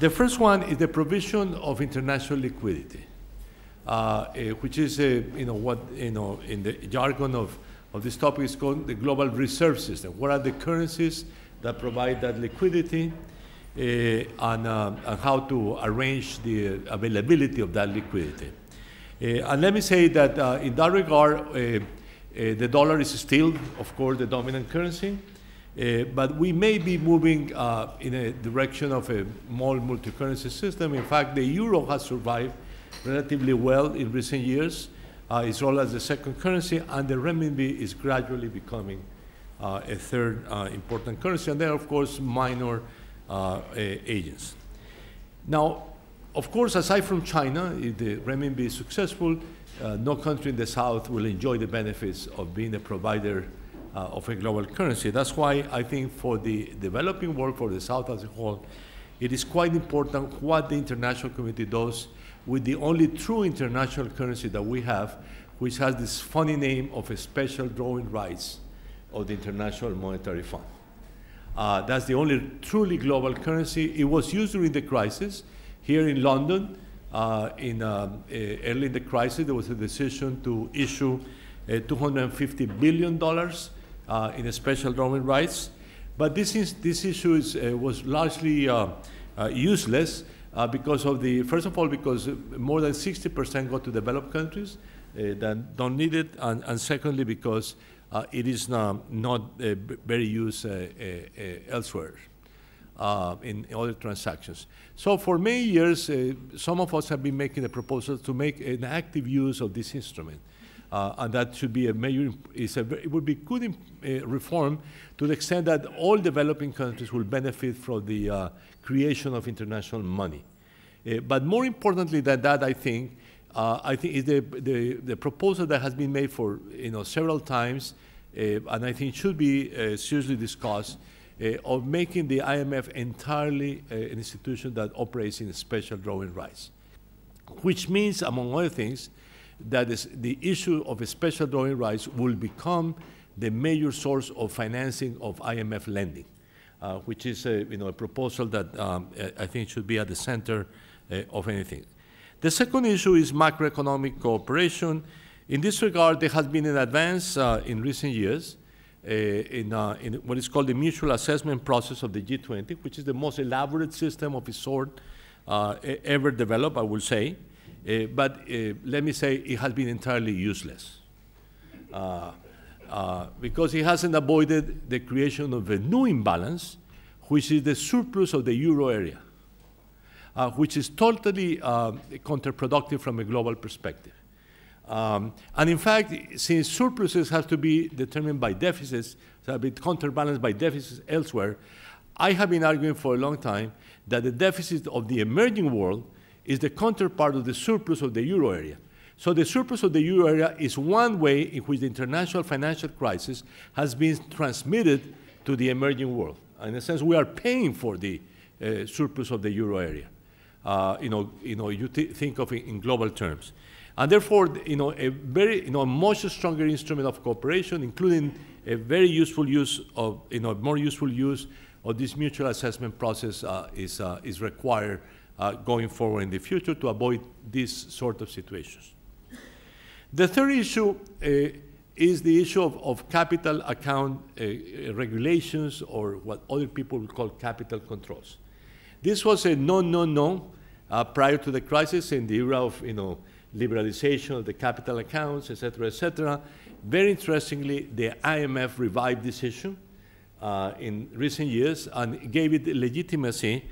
The first one is the provision of international liquidity, which is in the jargon of this topic is called the global reserve system. What are the currencies that provide that liquidity, and how to arrange the availability of that liquidity? And let me say that in that regard, the dollar is still, of course, the dominant currency, but we may be moving in a direction of a more multi-currency system. In fact, the euro has survived relatively well in recent years. It's all as the second currency, and the renminbi is gradually becoming a third important currency, and there are, of course, minor agents. Now, of course, aside from China, if the renminbi is successful, no country in the South will enjoy the benefits of being a provider of a global currency. That's why I think for the developing world, for the South as a whole, it is quite important what the international community does with the only true international currency that we have, which has this funny name of a special drawing rights of the International Monetary Fund. That's the only truly global currency. It was used during the crisis. Here in London, early in the crisis, there was a decision to issue $250 billion in a special drawing rights. But this issue was largely useless because of the, first of all, because more than 60% go to developed countries that don't need it, and secondly, because it is not very used elsewhere in other transactions. So for many years, some of us have been making a proposal to make an active use of this instrument. And that should be a major, it would be good reform to the extent that all developing countries will benefit from the creation of international money. But more importantly than that, I think is the proposal that has been made for several times, and I think should be seriously discussed, of making the IMF entirely an institution that operates in special drawing rights, which means, among other things, that is the issue of special drawing rights will become the major source of financing of IMF lending, which is a proposal that I think should be at the center of anything. The second issue is macroeconomic cooperation. In this regard, there has been an advance in recent years in what is called the mutual assessment process of the G20, which is the most elaborate system of its sort ever developed, I will say. But let me say it has been entirely useless because it hasn't avoided the creation of a new imbalance, which is the surplus of the euro area, which is totally counterproductive from a global perspective. And in fact, since surpluses have to be determined by deficits, so have been counterbalanced by deficits elsewhere, I have been arguing for a long time that the deficit of the emerging world is the counterpart of the surplus of the euro area. So the surplus of the euro area is one way in which the international financial crisis has been transmitted to the emerging world. In a sense, we are paying for the surplus of the euro area. You think of it in global terms, and therefore, a very, much stronger instrument of cooperation, including a very useful use of, more useful use of this mutual assessment process, is required. Going forward in the future to avoid these sort of situations. The third issue is the issue of capital account regulations, or what other people would call capital controls. This was a no prior to the crisis in the era of liberalization of the capital accounts, et cetera, et cetera. Very interestingly, the IMF revived this issue in recent years and gave it legitimacy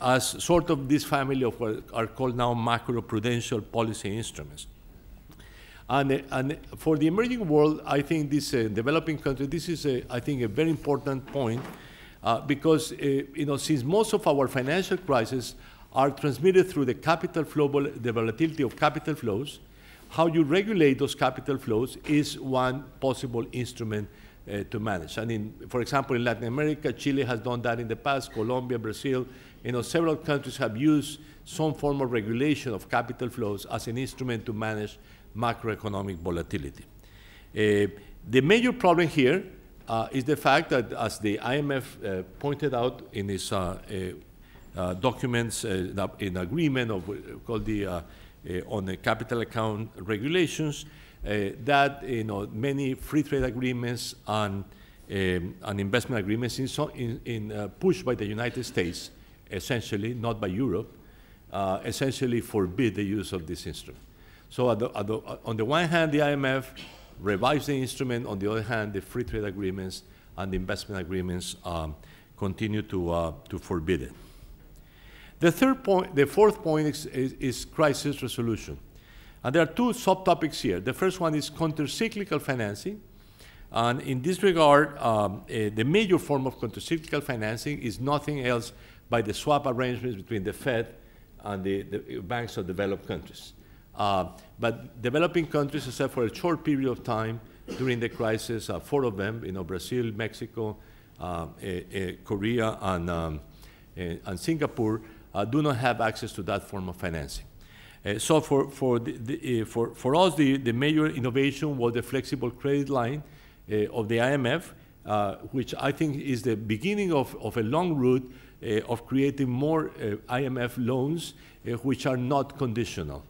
as sort of this family of what are called now macroprudential policy instruments. And for the emerging world, I think this developing country, this is, I think, a very important point because, since most of our financial crises are transmitted through the capital flow, the volatility of capital flows, how you regulate those capital flows is one possible instrument to manage. And for example, in Latin America, Chile has done that in the past, Colombia, Brazil, several countries have used some form of regulation of capital flows as an instrument to manage macroeconomic volatility. The major problem here is the fact that, as the IMF pointed out in its documents, an agreement of called the on the capital account regulations, that many free trade agreements and investment agreements pushed by the United States, essentially not by Europe, essentially forbid the use of this instrument. So on the one hand, the IMF revives the instrument. On the other hand, the free trade agreements and the investment agreements continue to forbid it. The third point, the fourth point is crisis resolution. And there are two subtopics here. The first one is countercyclical financing. And in this regard, the major form of countercyclical financing is nothing else but the swap arrangements between the Fed and the banks of developed countries. But developing countries, except for a short period of time during the crisis, four of them, Brazil, Mexico, Korea, and Singapore, do not have access to that form of financing. So for us, the major innovation was the flexible credit line of the IMF, which I think is the beginning of a long route of creating more IMF loans which are not conditional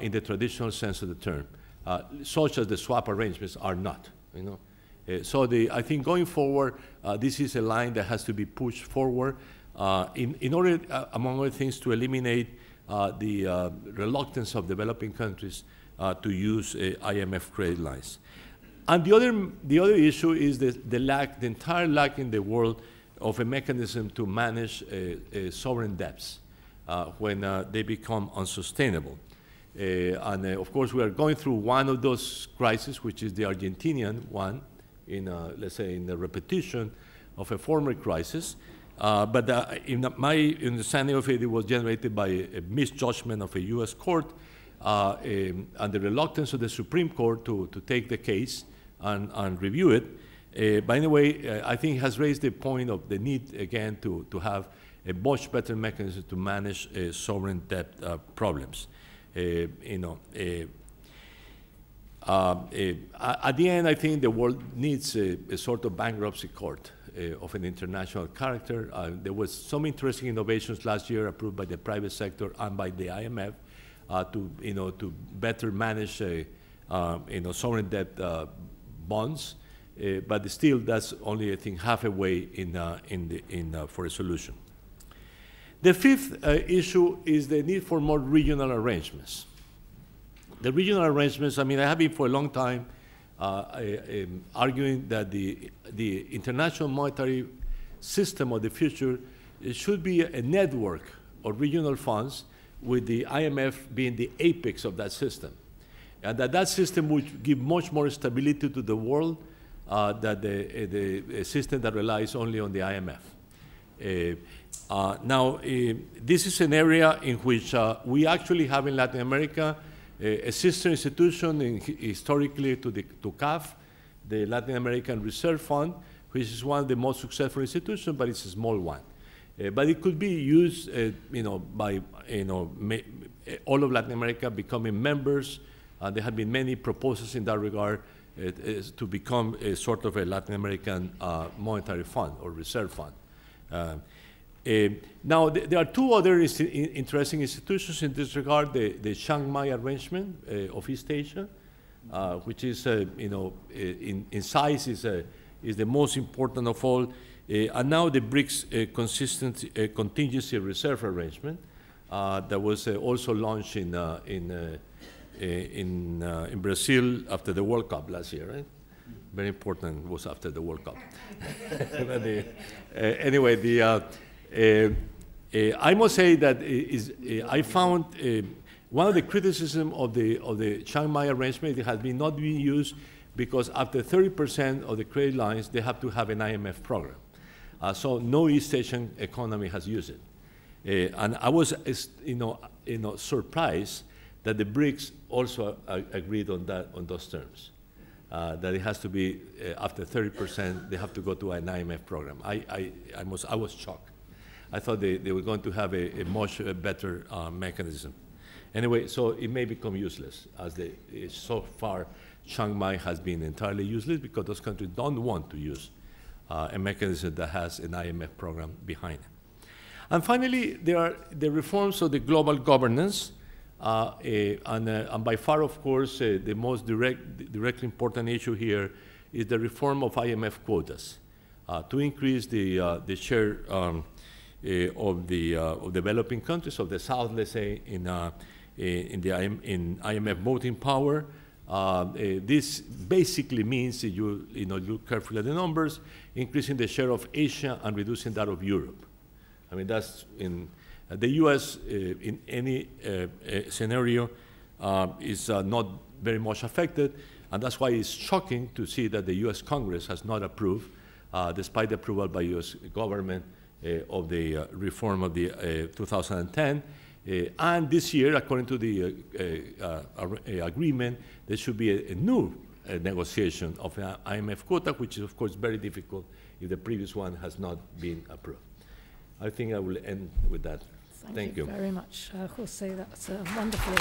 in the traditional sense of the term, such as the swap arrangements are not. So I think going forward, this is a line that has to be pushed forward in order, among other things, to eliminate the reluctance of developing countries to use IMF credit lines. And the other issue is the entire lack in the world of a mechanism to manage sovereign debts when they become unsustainable. And of course, we are going through one of those crises, which is the Argentinian one, let's say, in the repetition of a former crisis. But my understanding of it was generated by a misjudgment of a U.S. court and the reluctance of the Supreme Court to take the case and review it. By the way, I think it has raised the point of the need, again, to have a much better mechanism to manage sovereign debt problems. At the end, I think the world needs a sort of bankruptcy court of an international character. There was some interesting innovations last year approved by the private sector and by the IMF to better manage sovereign debt bonds. But still, that's only, I think, half a way for a solution. The fifth issue is the need for more regional arrangements. The regional arrangements, I mean, I have been for a long time arguing that the international monetary system of the future should be a network of regional funds, with the IMF being the apex of that system. And that system would give much more stability to the world than the system that relies only on the IMF. This is an area in which we actually have in Latin America a sister institution historically to CAF, the Latin American Reserve Fund, which is one of the most successful institutions, but it's a small one. But it could be used, by all of Latin America becoming members. There have been many proposals in that regard to become a sort of a Latin American monetary fund or reserve fund. There are two other interesting institutions in this regard: the Chiang Mai Arrangement of East Asia, which is, in size is the most important of all, and now the BRICS contingency reserve arrangement that was also launched in Brazil after the World Cup last year, right? Very important was after the World Cup. I must say that I found one of the criticisms of the Chiang Mai arrangement, it has been not being used because after 30% of the credit lines, they have to have an IMF program. So no East Asian economy has used it. And I was surprised that the BRICS also agreed on those terms. That it has to be after 30%, they have to go to an IMF program. I was shocked. I thought they were going to have a much better mechanism. Anyway, so it may become useless, as so far Chiang Mai has been entirely useless because those countries don't want to use a mechanism that has an IMF program behind it. And finally, there are the reforms of the global governance. And by far, of course, the most directly important issue here is the reform of IMF quotas to increase the share of developing countries, of the South, let's say, in IMF voting power. This basically means, if you look carefully at the numbers, increasing the share of Asia and reducing that of Europe. I mean, that's in the U.S. In any scenario is not very much affected, and that's why it's shocking to see that the U.S. Congress has not approved, despite the approval by U.S. government of the reform of the 2010. And this year, according to the agreement, there should be a new negotiation of an IMF quota, which is, of course, very difficult if the previous one has not been approved. I think I will end with that. Thank you very much, José. That's wonderful.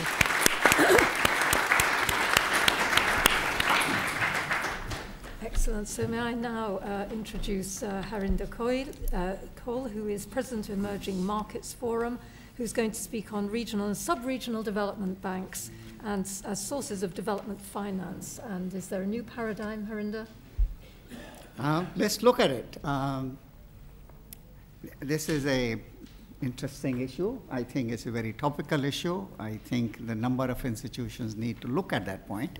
Excellent. So may I now introduce Harinder Kohli, who is President of Emerging Markets Forum, who's going to speak on regional and sub-regional development banks and as sources of development finance. And is there a new paradigm, Harinder? Let's look at it. This is an interesting issue. I think it's a very topical issue. I think the number of institutions need to look at that point,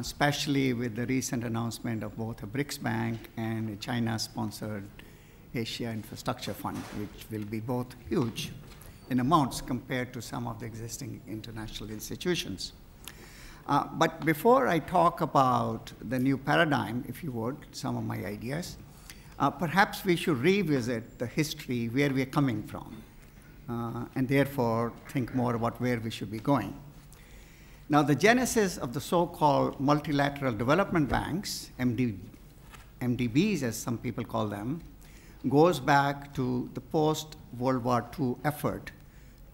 especially with the recent announcement of both a BRICS bank and a China-sponsored Asian Infrastructure Fund, which will be both huge in amounts compared to some of the existing international institutions. But before I talk about the new paradigm, if you would, some of my ideas, perhaps we should revisit the history, where we are coming from, and therefore think more about where we should be going. Now, the genesis of the so-called multilateral development banks, MDBs as some people call them, goes back to the post-World War II effort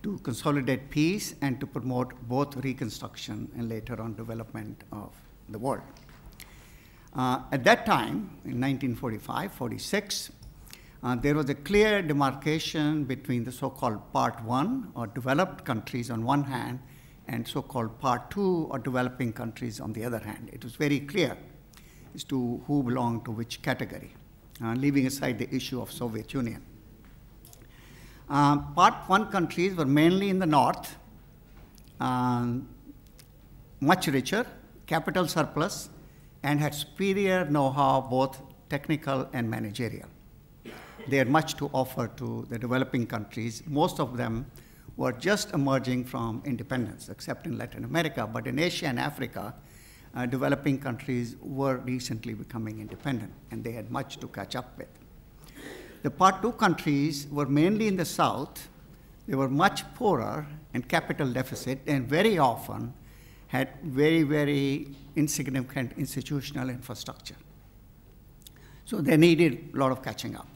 to consolidate peace and to promote both reconstruction and later on development of the world. At that time, in 1945-46, there was a clear demarcation between the so-called Part 1, or developed countries on one hand, and so-called Part 2, or developing countries on the other hand. It was very clear as to who belonged to which category, leaving aside the issue of Soviet Union. Part 1 countries were mainly in the north, much richer, capital surplus, and had superior know-how, both technical and managerial. They had much to offer to the developing countries. Most of them were just emerging from independence, except in Latin America. But in Asia and Africa, developing countries were recently becoming independent, and they had much to catch up with. The Part 2 countries were mainly in the south. They were much poorer and capital deficit, and very often had very, very insignificant institutional infrastructure. So they needed a lot of catching up.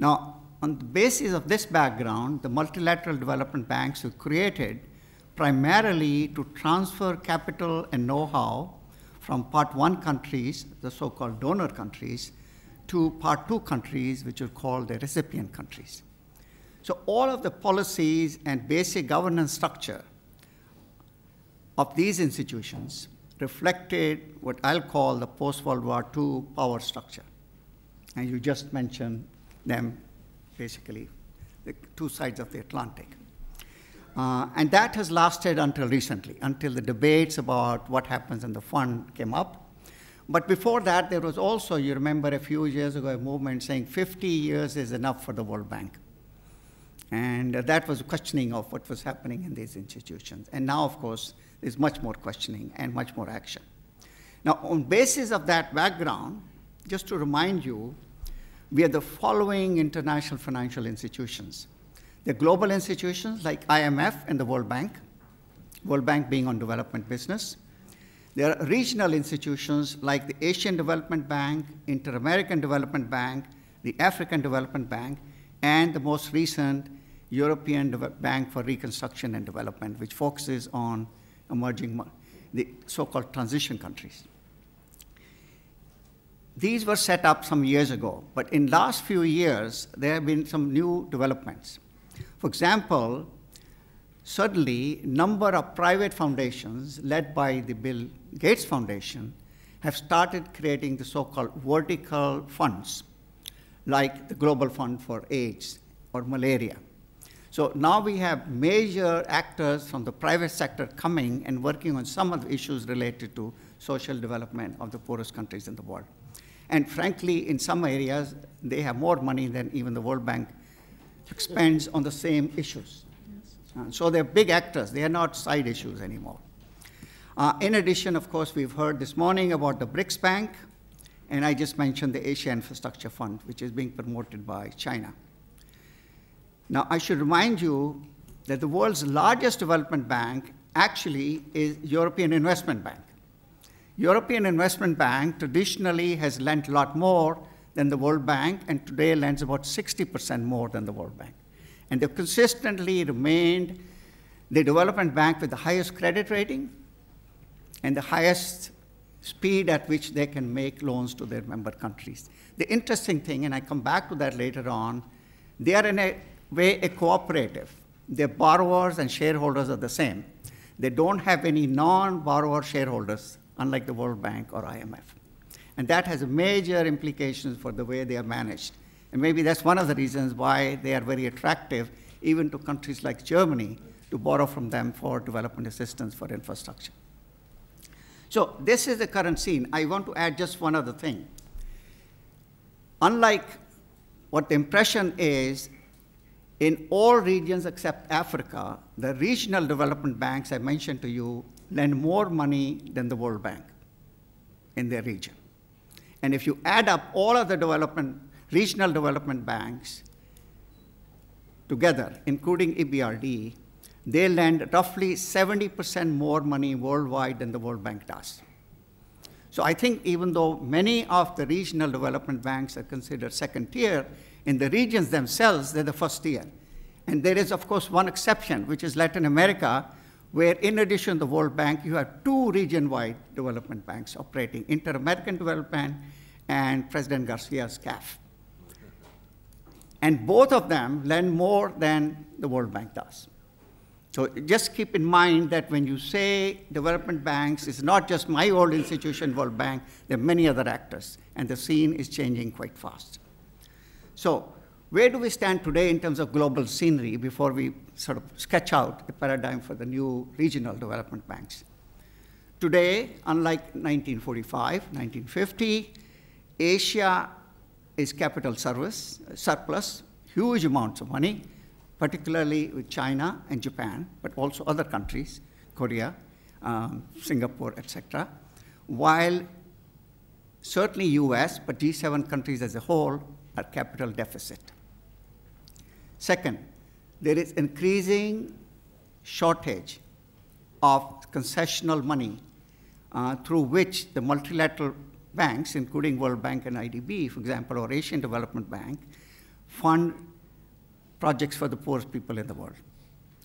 Now, on the basis of this background, the multilateral development banks were created primarily to transfer capital and know-how from Part 1 countries, the so-called donor countries, to Part 2 countries, which are called the recipient countries. So all of the policies and basic governance structure of these institutions reflected what I'll call the post-World War II power structure. And you just mentioned them, basically, the two sides of the Atlantic. And that has lasted until recently, until the debates about what happens in the fund came up. But before that, there was also, you remember a few years ago, a movement saying 50 years is enough for the World Bank. And that was a questioning of what was happening in these institutions. And now, of course, there's much more questioning and much more action. Now, on basis of that background, just to remind you, we have the following international financial institutions. The global institutions like IMF and the World Bank being on development business. There are regional institutions like the Asian Development Bank, Inter-American Development Bank, the African Development Bank, and the most recent European Bank for Reconstruction and Development, which focuses on the so-called transition countries. These were set up some years ago, but in last few years, there have been some new developments. For example, suddenly, number of private foundations led by the Bill Gates Foundation have started creating the so-called vertical funds, like the Global Fund for AIDS or malaria. So now we have major actors from the private sector coming and working on some of the issues related to social development of the poorest countries in the world. And frankly, in some areas, they have more money than even the World Bank expends on the same issues. And so they're big actors. They are not side issues anymore. In addition, of course, we've heard this morning about the BRICS Bank, and I just mentioned the Asian Infrastructure Fund, which is being promoted by China. Now, I should remind you that the world's largest development bank actually is European Investment Bank. European Investment Bank traditionally has lent a lot more than the World Bank, and today lends about 60% more than the World Bank. And they've consistently remained the development bank with the highest credit rating and the highest speed at which they can make loans to their member countries. The interesting thing, and I come back to that later on, they are in a way a cooperative. Their borrowers and shareholders are the same. They don't have any non-borrower shareholders, unlike the World Bank or IMF. And that has major implications for the way they are managed. And maybe that's one of the reasons why they are very attractive, even to countries like Germany, to borrow from them for development assistance for infrastructure. So this is the current scene. I want to add just one other thing. Unlike what the impression is, in all regions except Africa, the regional development banks I mentioned to you lend more money than the World Bank in their region. And if you add up all of the regional development banks together, including EBRD, they lend roughly 70% more money worldwide than the World Bank does. So I think even though many of the regional development banks are considered second tier, in the regions themselves, they're the first tier. And there is, of course, one exception, which is Latin America, where in addition to the World Bank, you have two region-wide development banks operating, Inter-American Development Bank and President Garcia's CAF. And both of them lend more than the World Bank does. So just keep in mind that when you say development banks, it's not just my old institution, World Bank, there are many other actors, and the scene is changing quite fast. So where do we stand today in terms of global scenery before we sort of sketch out a paradigm for the new regional development banks? Today, unlike 1945, 1950, Asia is capital surplus, huge amounts of money, particularly with China and Japan, but also other countries, Korea, Singapore, etc. While certainly US, but G7 countries as a whole are capital deficit. Second, there is increasing shortage of concessional money through which the multilateral banks, including World Bank and IDB, for example, or Asian Development Bank, fund projects for the poorest people in the world.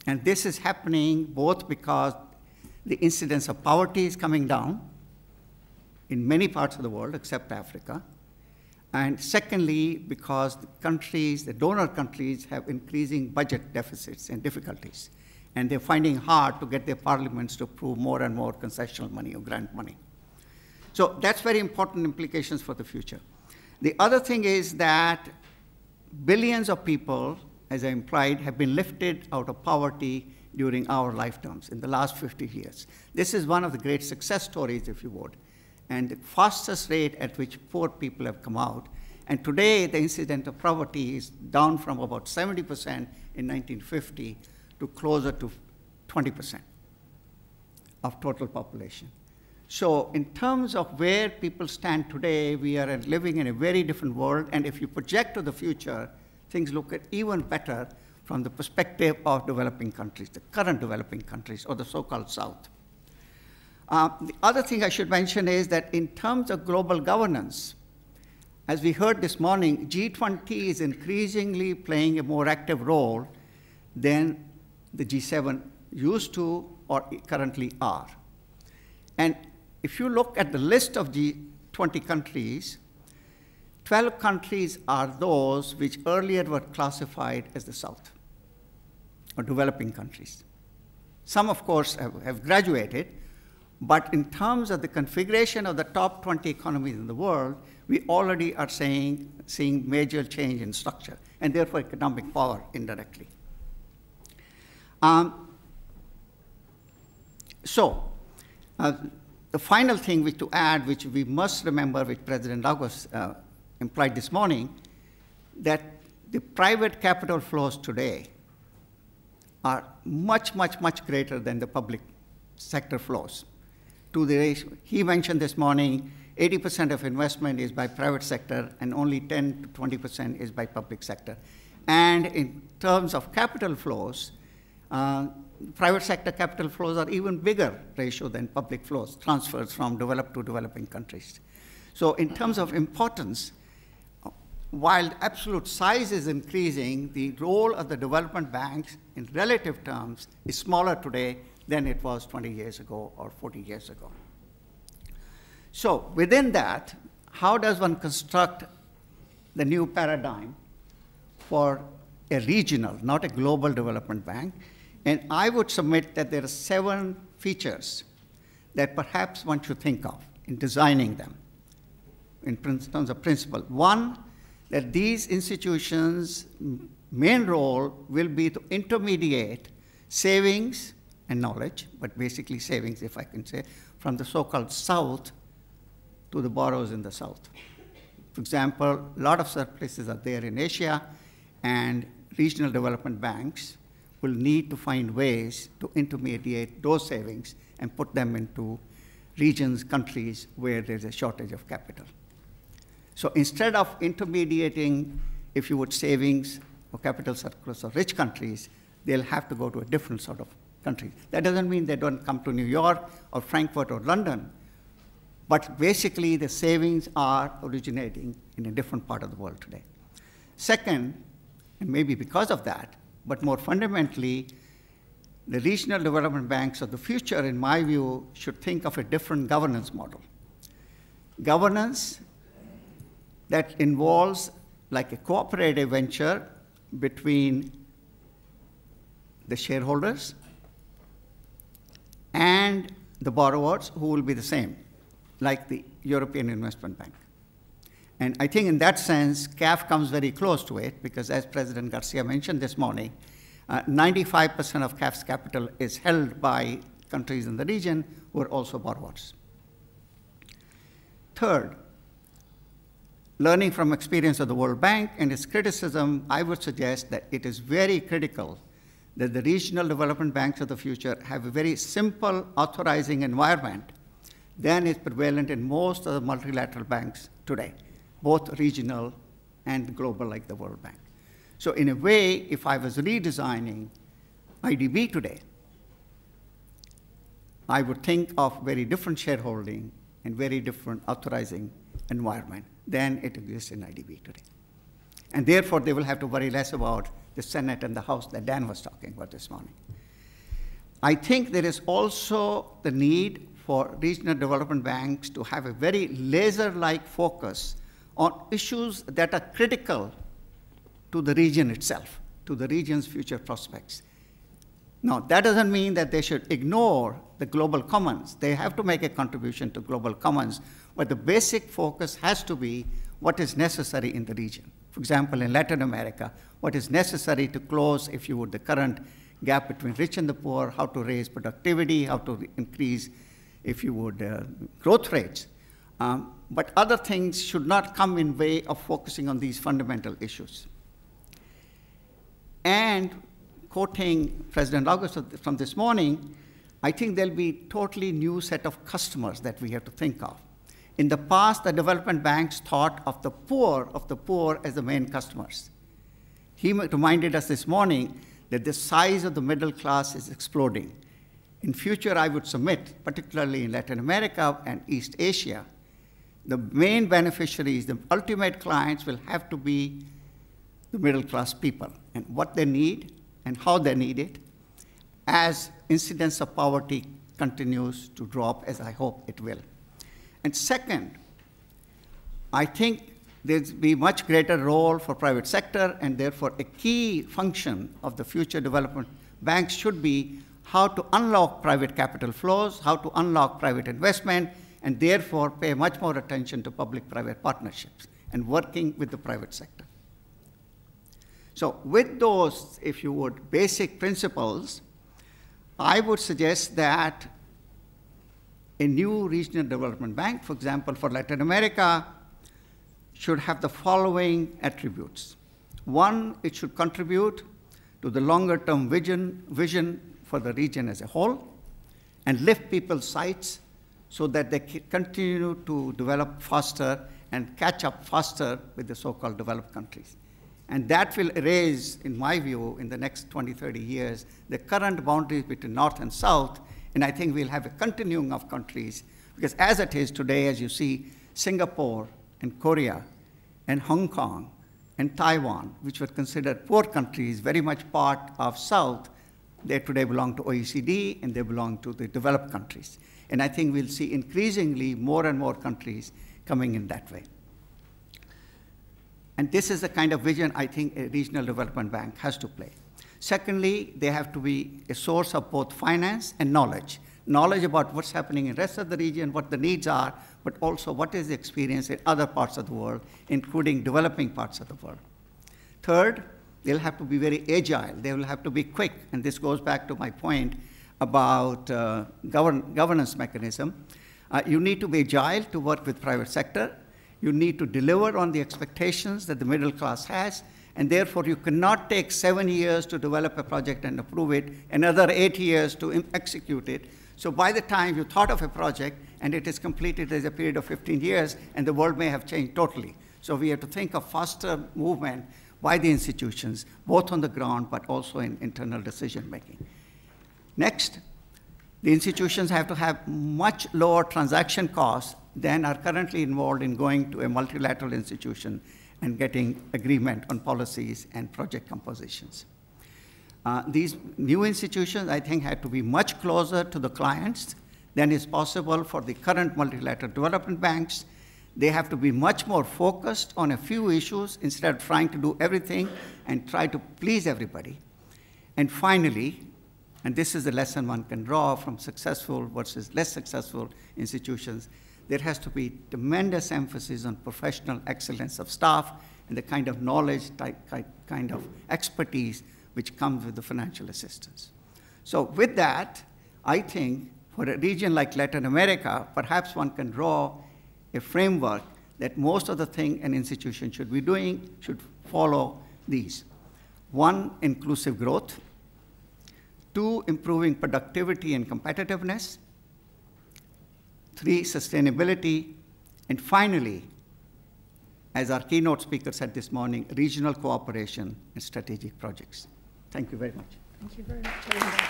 And this is happening both because the incidence of poverty is coming down in many parts of the world, except Africa. And secondly, because the countries, the donor countries, have increasing budget deficits and difficulties. And they're finding it hard to get their parliaments to approve more and more concessional money or grant money. So that's very important implications for the future. The other thing is that billions of people, as I implied, have been lifted out of poverty during our lifetimes in the last 50 years. This is one of the great success stories, if you would, and the fastest rate at which poor people have come out. And today, the incidence of poverty is down from about 70% in 1950 to closer to 20% of total population. So in terms of where people stand today, we are living in a very different world. And if you project to the future, things look even better from the perspective of developing countries, the current developing countries, or the so-called South. The other thing I should mention is that in terms of global governance, as we heard this morning, G20 is increasingly playing a more active role than the G7 used to or currently are. And if you look at the list of G20 countries, 12 countries are those which earlier were classified as the South, or developing countries. Some, of course, have graduated, but in terms of the configuration of the top 20 economies in the world, we already are seeing major change in structure, and therefore economic power indirectly. The final thing to add, which we must remember, which President Lagos implied this morning, that the private capital flows today are much, much, much greater than the public sector flows. To the ratio, he mentioned this morning, 80% of investment is by private sector and only 10 to 20% is by public sector. And in terms of capital flows, private sector capital flows are even bigger ratio than public flows, transfers from developed to developing countries. So in terms of importance, while absolute size is increasing, the role of the development banks in relative terms is smaller today than it was 20 years ago or 40 years ago. So within that, how does one construct the new paradigm for a regional, not a global development bank? And I would submit that there are 7 features that perhaps one should think of in designing them in terms of principle. One, that these institutions' main role will be to intermediate savings and knowledge, but basically savings, if I can say, from the so-called South to the borrowers in the South. For example, a lot of surpluses are there in Asia, and regional development banks will need to find ways to intermediate those savings and put them into regions, countries where there's a shortage of capital. So instead of intermediating, if you would, savings or capital surplus of rich countries, they'll have to go to a different sort of country. That doesn't mean they don't come to New York or Frankfurt or London, but basically the savings are originating in a different part of the world today. Second, and maybe because of that, but more fundamentally, the regional development banks of the future, in my view, should think of a different governance model. Governance that involves like a cooperative venture between the shareholders and the borrowers, who will be the same, like the European Investment Bank. And I think in that sense, CAF comes very close to it, because as President Garcia mentioned this morning, 95% of CAF's capital is held by countries in the region who are also borrowers. Third, learning from experience of the World Bank and its criticism, I would suggest that it is very critical that the regional development banks of the future have a very simple authorizing environment than is prevalent in most of the multilateral banks today, both regional and global, like the World Bank. So in a way, if I was redesigning IDB today, I would think of very different shareholding and very different authorizing environment than it exists in IDB today. And therefore, they will have to worry less about the Senate and the House that Dan was talking about this morning. I think there is also the need for regional development banks to have a very laser-like focus on issues that are critical to the region itself, to the region's future prospects. Now, that doesn't mean that they should ignore the global commons. They have to make a contribution to global commons, but the basic focus has to be what is necessary in the region. For example, in Latin America, what is necessary to close, if you would, the current gap between rich and the poor, how to raise productivity, how to increase, if you would, growth rates. But other things should not come in way of focusing on these fundamental issues. And quoting President August from this morning, I think there'll be a totally new set of customers that we have to think of. In the past, the development banks thought of the poor as the main customers. He reminded us this morning that the size of the middle class is exploding. In future, I would submit, particularly in Latin America and East Asia, the main beneficiaries, the ultimate clients, will have to be the middle-class people, and what they need and how they need it, as incidence of poverty continues to drop, as I hope it will. And second, I think there's be much greater role for private sector, and therefore a key function of the future development banks should be how to unlock private capital flows, how to unlock private investment, and therefore pay much more attention to public-private partnerships and working with the private sector. So with those, if you would, basic principles, I would suggest that a new regional development bank, for example, for Latin America, should have the following attributes. One, it should contribute to the longer-term vision for the region as a whole and lift people's sights so that they continue to develop faster and catch up faster with the so-called developed countries. And that will erase, in my view, in the next 20, 30 years, the current boundaries between North and South, and I think we'll have a continuum of countries, because as it is today, as you see, Singapore and Korea and Hong Kong and Taiwan, which were considered poor countries, very much part of South, they today belong to OECD and they belong to the developed countries. And I think we'll see increasingly more and more countries coming in that way. And this is the kind of vision I think a regional development bank has to play. Secondly, they have to be a source of both finance and knowledge. Knowledge about what's happening in the rest of the region, what the needs are, but also what is the experience in other parts of the world, including developing parts of the world. Third, they'll have to be very agile. They will have to be quick. And this goes back to my point about governance mechanism. You need to be agile to work with private sector. You need to deliver on the expectations that the middle class has, and therefore you cannot take 7 years to develop a project and approve it, another 8 years to execute it. So by the time you thought of a project and it is completed, there's a period of 15 years, and the world may have changed totally. So we have to think of faster movement by the institutions, both on the ground but also in internal decision making. Next, the institutions have to have much lower transaction costs than are currently involved in going to a multilateral institution and getting agreement on policies and project compositions. These new institutions, I think, have to be much closer to the clients than is possible for the current multilateral development banks. They have to be much more focused on a few issues instead of trying to do everything and try to please everybody. And finally, and this is the lesson one can draw from successful versus less successful institutions, there has to be tremendous emphasis on professional excellence of staff and the kind of knowledge, kind of expertise which comes with the financial assistance. So with that, I think for a region like Latin America, perhaps one can draw a framework that most of the thing an institution should be doing should follow these. One, inclusive growth. Two, improving productivity and competitiveness. Three, sustainability. And finally, as our keynote speaker said this morning, regional cooperation and strategic projects. Thank you very much. Thank you very much, Harinder.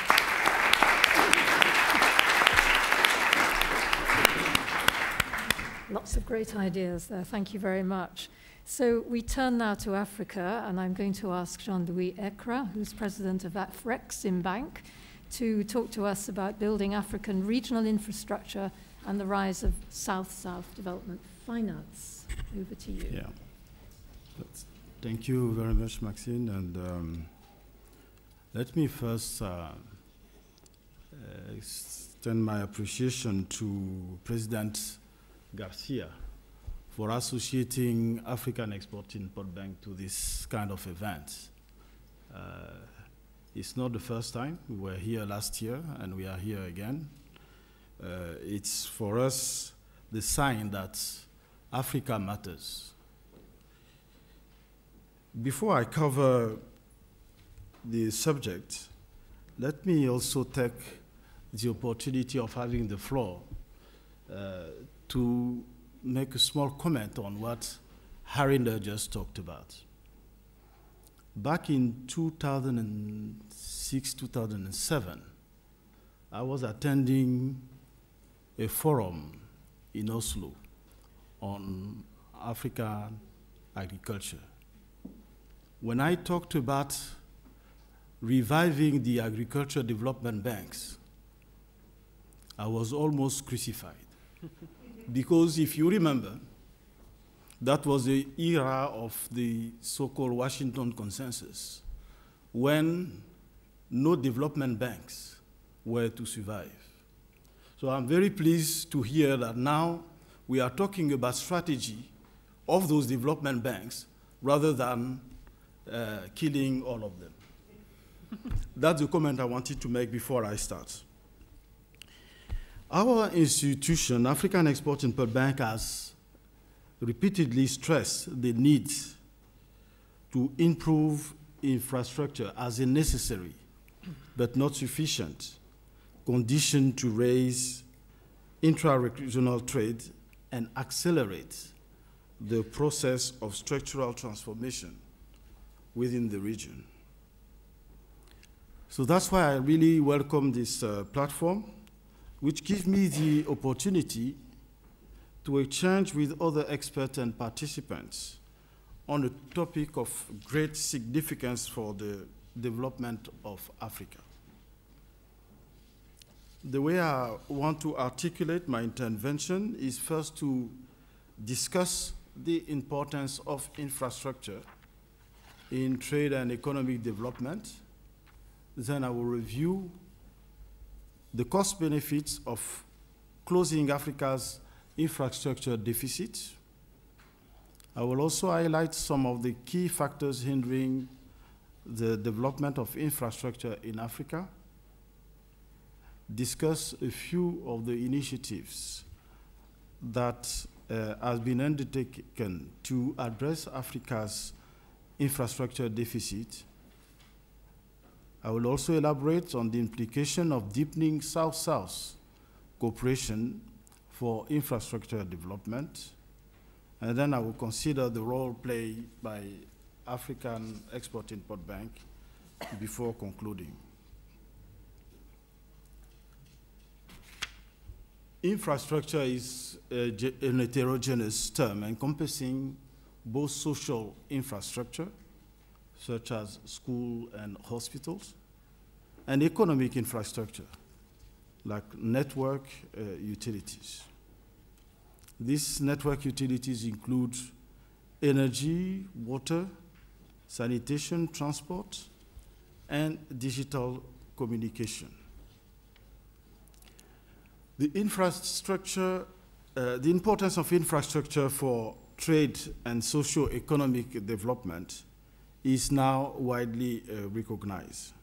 Lots of great ideas there. Thank you very much. So we turn now to Africa, and I'm going to ask Jean-Louis Ekra, who's president of Afreximbank, to talk to us about building African regional infrastructure and the rise of South-South development finance. Over to you. Yeah. Thank you very much, Maxine. And let me first extend my appreciation to President Garcia for associating African Export-Import Bank to this kind of event. It's not the first time. We were here last year, and we are here again. It's for us the sign that Africa matters. Before I cover the subject, let me also take the opportunity of having the floor to make a small comment on what Harinder just talked about. Back in 2006, 2007, I was attending a forum in Oslo on African agriculture. When I talked about reviving the agriculture development banks, I was almost crucified. Because if you remember, That was the era of the so-called Washington Consensus, when no development banks were to survive. So I'm very pleased to hear that now we are talking about strategy of those development banks rather than killing all of them. That's the comment I wanted to make before I start. Our institution, African Export-Import Bank, has repeatedly stressed the need to improve infrastructure as a necessary but not sufficient condition to raise intra-regional trade and accelerate the process of structural transformation within the region. So that's why I really welcome this platform, which gives me the opportunity to exchange with other experts and participants on a topic of great significance for the development of Africa. The way I want to articulate my intervention is first to discuss the importance of infrastructure in trade and economic development. Then I will review the cost benefits of closing Africa's infrastructure deficit. I will also highlight some of the key factors hindering the development of infrastructure in Africa, discuss a few of the initiatives that has been undertaken to address Africa's infrastructure deficit. I will also elaborate on the implication of deepening South-South cooperation for infrastructure development, and then I will consider the role played by African Export-Import Bank before concluding. Infrastructure is an heterogeneous term encompassing both social infrastructure, such as schools and hospitals, and economic infrastructure, like network utilities. These network utilities include energy, water, sanitation, transport, and digital communication. The importance of infrastructure for trade and socio-economic development is now widely recognized.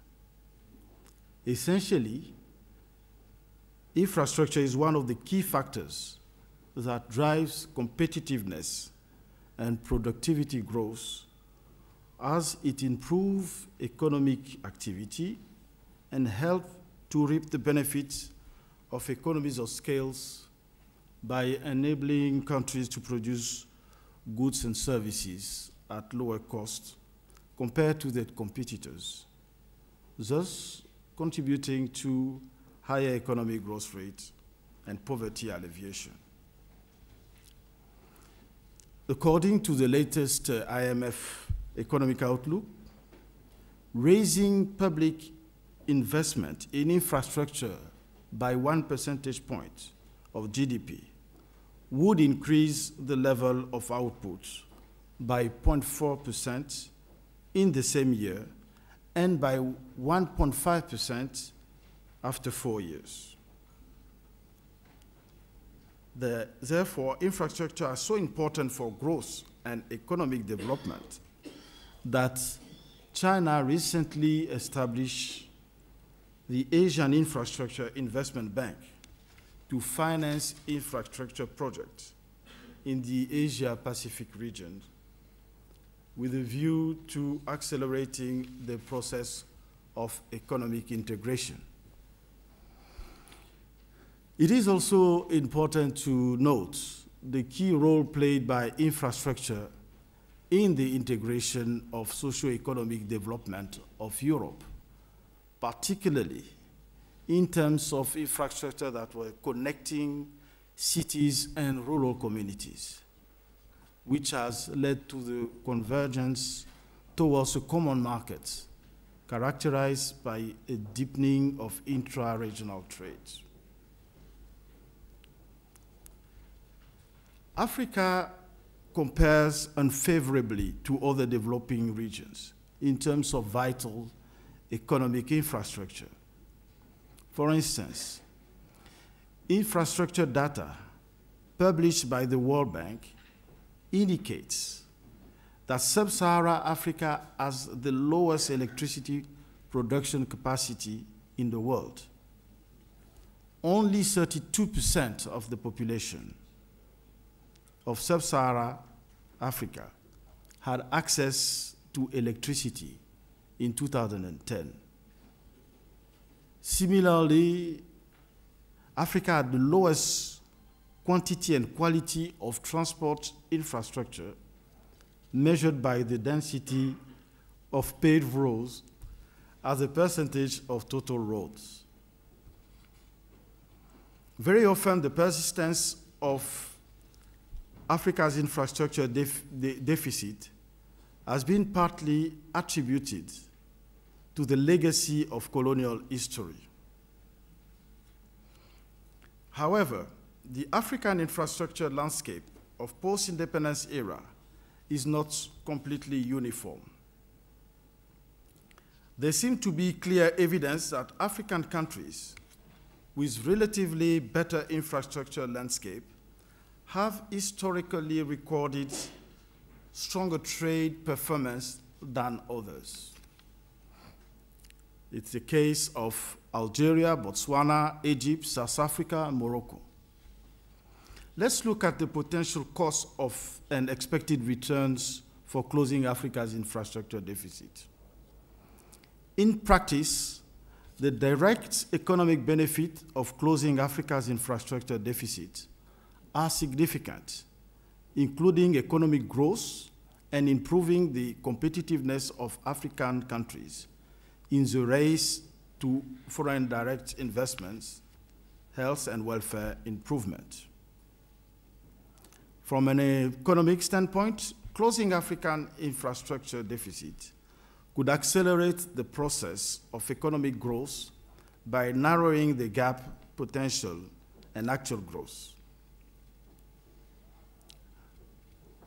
Essentially, infrastructure is one of the key factors that drives competitiveness and productivity growth as it improves economic activity and helps to reap the benefits of economies of scales by enabling countries to produce goods and services at lower cost compared to their competitors, thus contributing to higher economic growth rates and poverty alleviation. According to the latest IMF economic outlook, raising public investment in infrastructure by 1 percentage point of GDP would increase the level of output by 0.4% in the same year and by 1.5% after 4 years. Therefore, infrastructure are so important for growth and economic development that China recently established the Asian Infrastructure Investment Bank to finance infrastructure projects in the Asia-Pacific region with a view to accelerating the process of economic integration. It is also important to note the key role played by infrastructure in the integration of socio-economic development of Europe, particularly in terms of infrastructure that were connecting cities and rural communities, which has led to the convergence towards a common market characterized by a deepening of intra-regional trade. Africa compares unfavorably to other developing regions in terms of vital economic infrastructure. For instance, infrastructure data published by the World Bank indicates that sub-Saharan Africa has the lowest electricity production capacity in the world. Only 32% of the population of sub-Saharan Africa had access to electricity in 2010. Similarly, Africa had the lowest quantity and quality of transport infrastructure measured by the density of paved roads as a percentage of total roads. Very often, the persistence of Africa's infrastructure deficit has been partly attributed to the legacy of colonial history. However, the African infrastructure landscape of post-independence era is not completely uniform. There seems to be clear evidence that African countries with relatively better infrastructure landscape have historically recorded stronger trade performance than others. It's the case of Algeria, Botswana, Egypt, South Africa, and Morocco. Let's look at the potential cost of and expected returns for closing Africa's infrastructure deficit. In practice, the direct economic benefit of closing Africa's infrastructure deficit are significant, including economic growth and improving the competitiveness of African countries in the race to foreign direct investments, health and welfare improvement. From an economic standpoint, closing African infrastructure deficit could accelerate the process of economic growth by narrowing the gap potential and actual growth.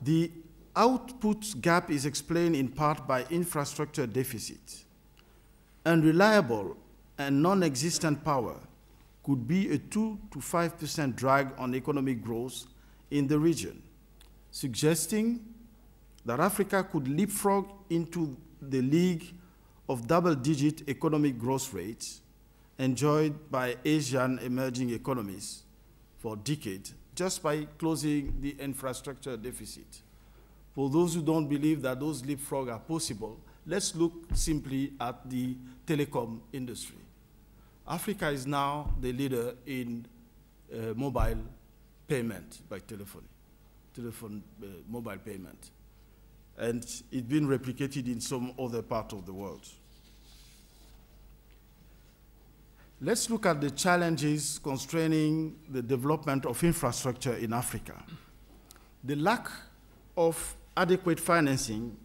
The output gap is explained in part by infrastructure deficit. Unreliable and non-existent power could be a 2 to 5% drag on economic growth in the region, suggesting that Africa could leapfrog into the league of double-digit economic growth rates enjoyed by Asian emerging economies for decades, just by closing the infrastructure deficit. For those who don't believe that those leapfrogs are possible, let's look simply at the telecom industry. Africa is now the leader in mobile payment by telephone mobile payment. And it's been replicated in some other part of the world. Let's look at the challenges constraining the development of infrastructure in Africa. The lack of adequate financing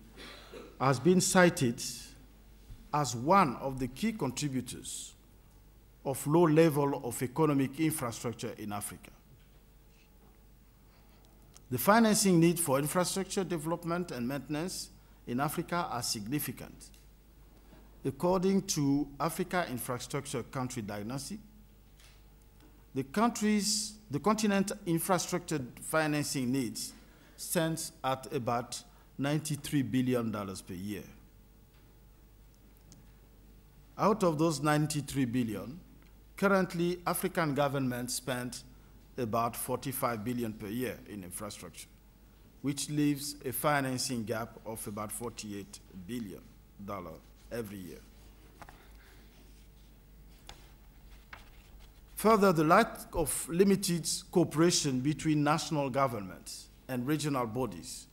has been cited as one of the key contributors of low level of economic infrastructure in Africa. The financing need for infrastructure development and maintenance in Africa are significant. According to Africa Infrastructure Country Diagnostic, the continent's infrastructure financing needs stands at about $93 billion per year. Out of those $93 billion, currently African governments spend about $45 billion per year in infrastructure, which leaves a financing gap of about $48 billion. Every year. Further, the lack of limited cooperation between national governments and regional bodies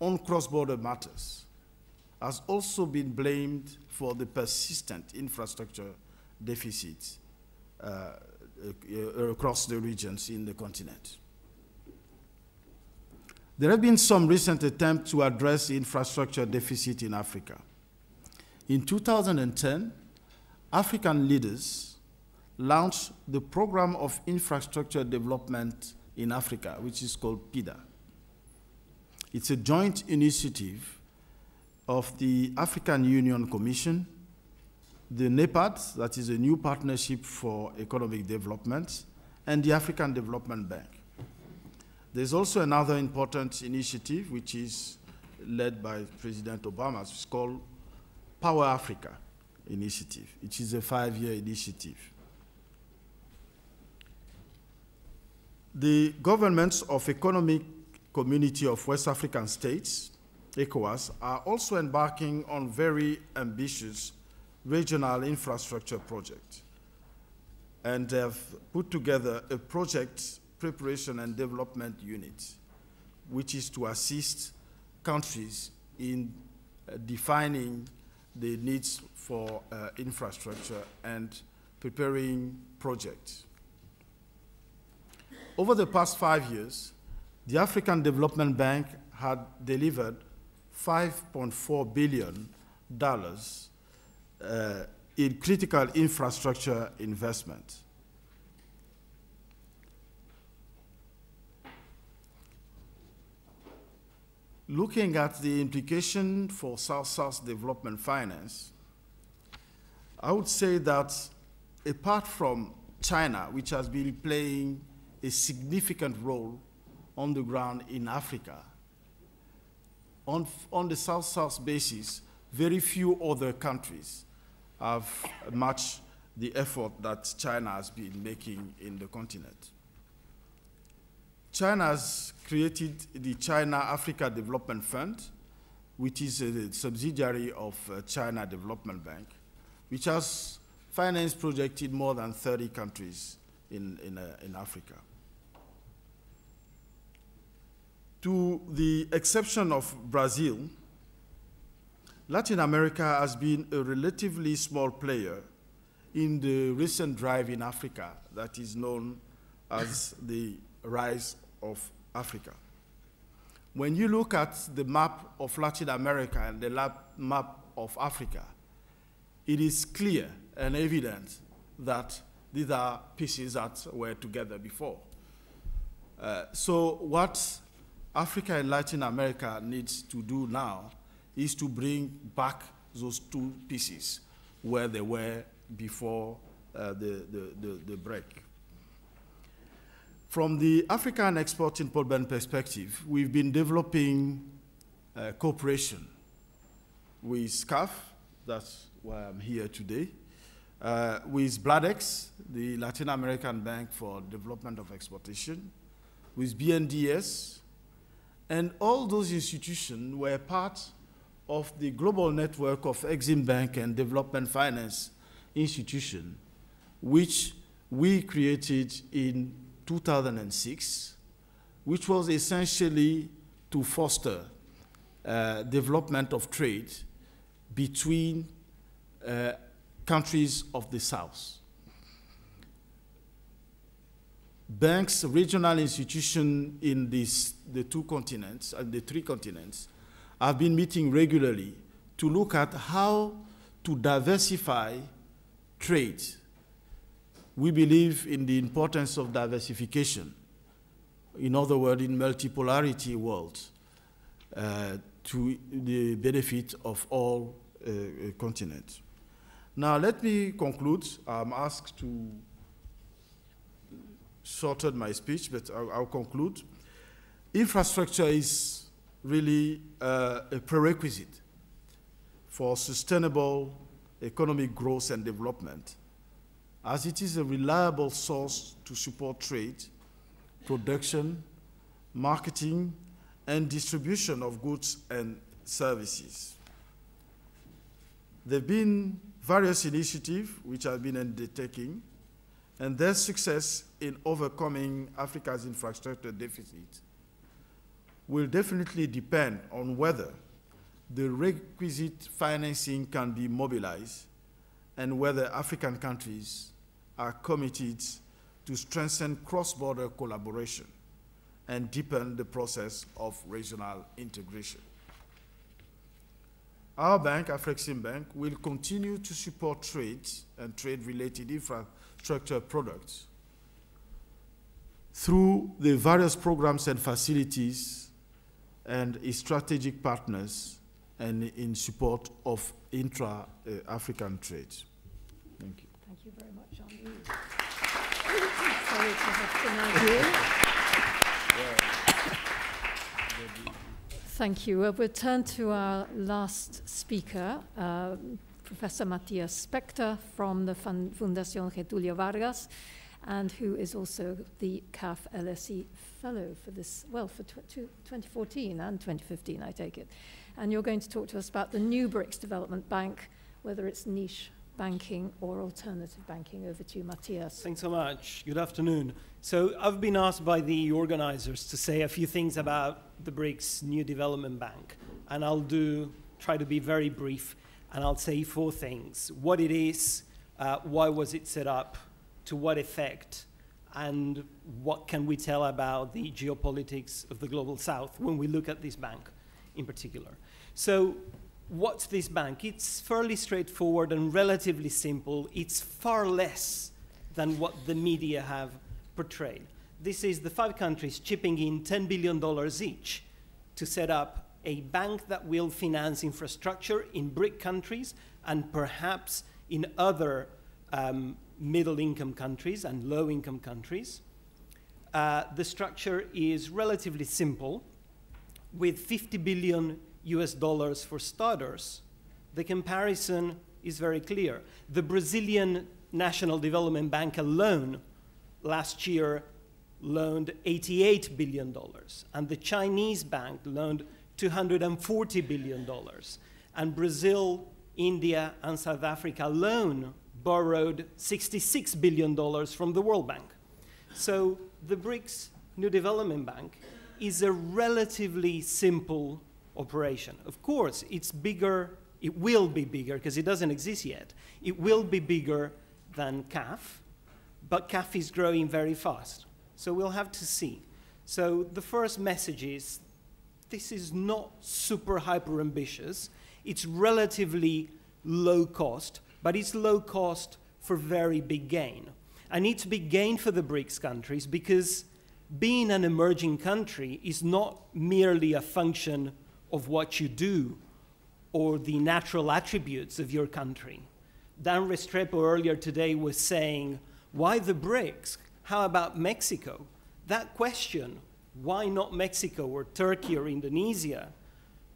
on cross-border matters has also been blamed for the persistent infrastructure deficits across the regions in the continent. There have been some recent attempts to address infrastructure deficit in Africa. In 2010, African leaders launched the Program of Infrastructure Development in Africa, which is called PIDA. It's a joint initiative of the African Union Commission, the NEPAD, that is a new partnership for economic development, and the African Development Bank. There's also another important initiative which is led by President Obama. It's called Power Africa Initiative, which is a 5-year initiative. The governments of Economic Community of West African States, ECOWAS, are also embarking on very ambitious regional infrastructure projects, and they have put together a project preparation and development unit, which is to assist countries in defining the needs for infrastructure and preparing projects. Over the past 5 years, the African Development Bank had delivered $5.4 billion in critical infrastructure investment. Looking at the implication for South-South development finance, I would say that apart from China, which has been playing a significant role on the ground in Africa, on the South-South basis, very few other countries have matched the effort that China has been making in the continent. China has created the China-Africa Development Fund, which is a subsidiary of China Development Bank, which has financed projects in more than 30 countries in Africa. To the exception of Brazil, Latin America has been a relatively small player in the recent drive in Africa that is known as the rise of Africa. When you look at the map of Latin America and the map of Africa, it is clear and evident that these are pieces that were together before. So what Africa and Latin America needs to do now is to bring back those two pieces where they were before the break. From the African Export-Import Bank perspective, we've been developing cooperation with CAF, that's why I'm here today, with BLADEX, the Latin American Bank for Development of Exportation, with BNDES, and all those institutions were part of the global network of Exim Bank and Development Finance Institution, which we created in 2006, which was essentially to foster development of trade between countries of the South. Banks, regional institutions in the two continents, and the three continents, have been meeting regularly to look at how to diversify trade. We believe in the importance of diversification, in other words, in multipolarity world, to the benefit of all continents. Now, let me conclude. I'm asked to shorten my speech, but I'll conclude. Infrastructure is really a prerequisite for sustainable economic growth and development, as it is a reliable source to support trade, production, marketing, and distribution of goods and services. There have been various initiatives which have been undertaken, and their success in overcoming Africa's infrastructure deficit will definitely depend on whether the requisite financing can be mobilized and whether African countries are committed to strengthen cross-border collaboration and deepen the process of regional integration. Our bank, Afreximbank, will continue to support trade and trade-related infrastructure products through the various programs and facilities and its strategic partners, and in support of intra-African trade. Thank you. Thank you very much, Jean-Louis. Sorry to have denied you. Thank you. We'll turn to our last speaker, Professor Matias Spektor from the Fundación Getúlio Vargas, and who is also the CAF LSE Fellow for this, well, for 2014 and 2015, I take it. And you're going to talk to us about the new BRICS Development Bank, whether it's niche banking or alternative banking. Over to you, Matias. Thanks so much. Good afternoon. So I've been asked by the organizers to say a few things about the BRICS New Development Bank, and I'll try to be very brief, and I'll say four things: what it is, why was it set up, to what effect, and what can we tell about the geopolitics of the Global South when we look at this bank in particular. So what's this bank? It's fairly straightforward and relatively simple. It's far less than what the media have portrayed. This is the five countries chipping in $10 billion each to set up a bank that will finance infrastructure in BRIC countries and perhaps in other middle-income countries and low-income countries. The structure is relatively simple. With $50 billion US for starters, the comparison is very clear. The Brazilian National Development Bank alone last year loaned $88 billion, and the Chinese bank loaned $240 billion. And Brazil, India, and South Africa alone borrowed $66 billion from the World Bank. So the BRICS New Development Bank is a relatively simple operation. Of course, it's bigger, it will be bigger, because it doesn't exist yet. It will be bigger than CAF, but CAF is growing very fast. So we'll have to see. So the first message is, this is not super hyper ambitious. It's relatively low cost, but it's low cost for very big gain. And it's big gain for the BRICS countries because being an emerging country is not merely a function of what you do or the natural attributes of your country. Dan Restrepo earlier today was saying, why the BRICS? How about Mexico? That question, why not Mexico or Turkey or Indonesia,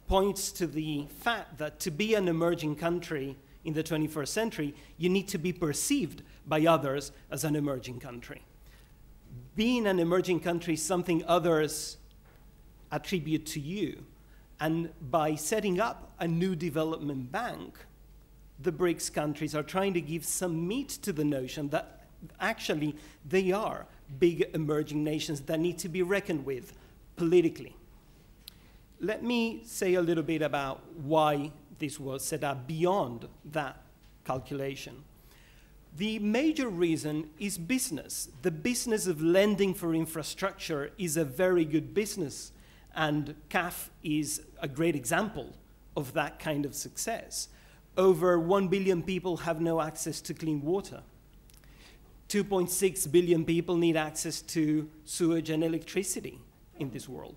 points to the fact that to be an emerging country in the 21st century, you need to be perceived by others as an emerging country. Being an emerging country is something others attribute to you. And by setting up a new development bank, the BRICS countries are trying to give some meat to the notion that actually they are big emerging nations that need to be reckoned with politically. Let me say a little bit about why this was set up beyond that calculation. The major reason is business. The business of lending for infrastructure is a very good business, and CAF is a great example of that kind of success. Over 1 billion people have no access to clean water. 2.6 billion people need access to sewage and electricity in this world.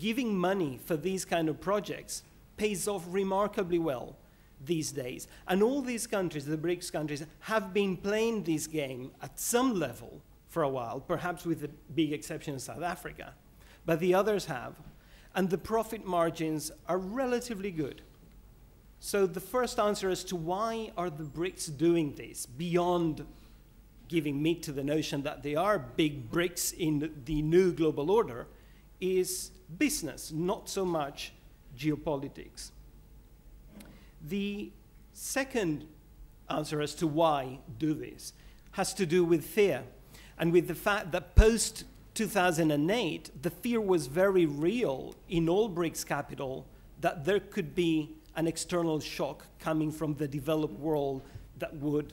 Giving money for these kind of projects pays off remarkably well these days. And all these countries, the BRICS countries, have been playing this game at some level for a while, perhaps with the big exception of South Africa, but the others have. And the profit margins are relatively good. So the first answer as to why are the BRICS doing this, beyond giving meat to the notion that they are big BRICS in the new global order, is business, not so much geopolitics. The second answer as to why do this has to do with fear, and with the fact that post-2008, the fear was very real in all BRICS capital that there could be an external shock coming from the developed world that would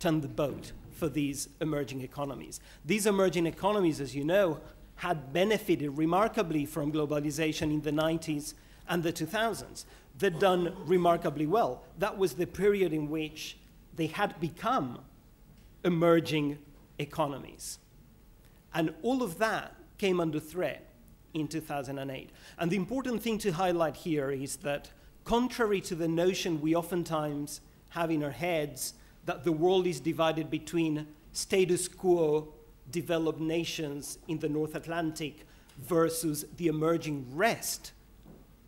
turn the boat for these emerging economies. These emerging economies, as you know, had benefited remarkably from globalization in the 90s and the 2000s. They'd done remarkably well. That was the period in which they had become emerging economies. And all of that came under threat in 2008. And the important thing to highlight here is that, contrary to the notion we oftentimes have in our heads that the world is divided between status quo developed nations in the North Atlantic versus the emerging rest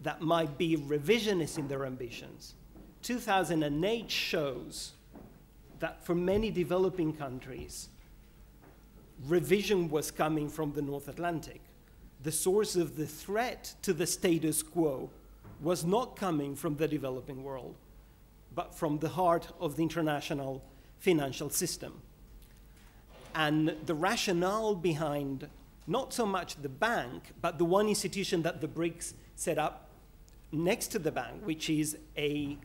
that might be revisionists in their ambitions, 2008 shows that for many developing countries, revision was coming from the North Atlantic. The source of the threat to the status quo was not coming from the developing world, but from the heart of the international financial system. And the rationale behind not so much the bank, but the one institution that the BRICS set up next to the bank, which is a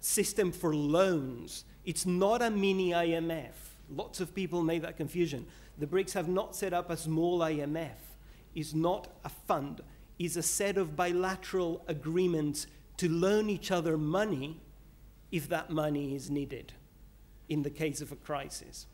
system for loans. It's not a mini IMF. Lots of people made that confusion. The BRICS have not set up a small IMF. It's not a fund. It's a set of bilateral agreements to loan each other money if that money is needed in the case of a crisis.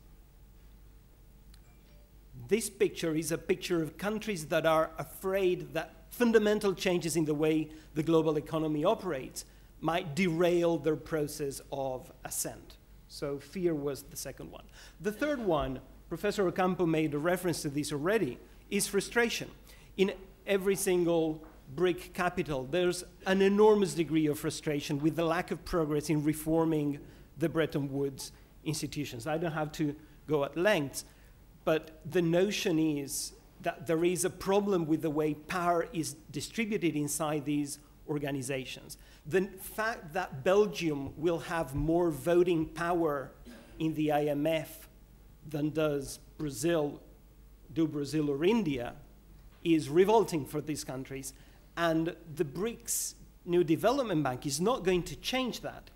This picture is a picture of countries that are afraid that fundamental changes in the way the global economy operates might derail their process of ascent. So fear was the second one. The third one, Professor Ocampo made a reference to this already, is frustration. In every single BRIC capital, there's an enormous degree of frustration with the lack of progress in reforming the Bretton Woods institutions. I don't have to go at length, but the notion is that there is a problem with the way power is distributed inside these organizations. The fact that Belgium will have more voting power in the IMF than does Brazil or India is revolting for these countries. And the BRICS New Development Bank is not going to change that,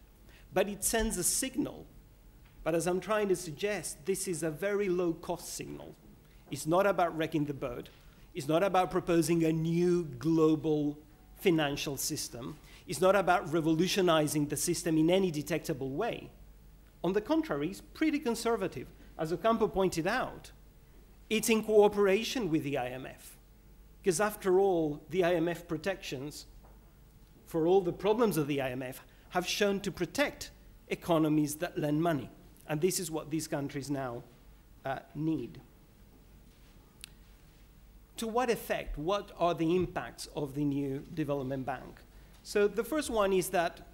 but it sends a signal. But as I'm trying to suggest, this is a very low-cost signal. It's not about wrecking the boat. It's not about proposing a new global financial system. It's not about revolutionizing the system in any detectable way. On the contrary, it's pretty conservative. As Ocampo pointed out, it's in cooperation with the IMF. Because after all, the IMF protections, for all the problems of the IMF, have shown to protect economies that lend money. And this is what these countries now need. To what effect? What are the impacts of the new development bank? So the first one is that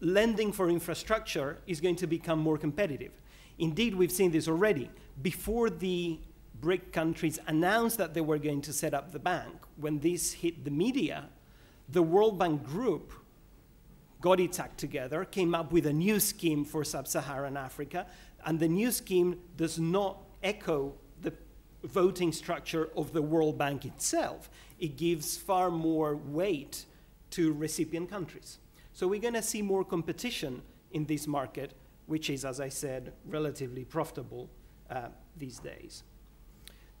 lending for infrastructure is going to become more competitive. Indeed, we've seen this already. Before the BRIC countries announced that they were going to set up the bank, when this hit the media, the World Bank Group got its act together, came up with a new scheme for sub-Saharan Africa, and the new scheme does not echo voting structure of the World Bank itself. It gives far more weight to recipient countries. So we're going to see more competition in this market, which is, as I said, relatively profitable these days.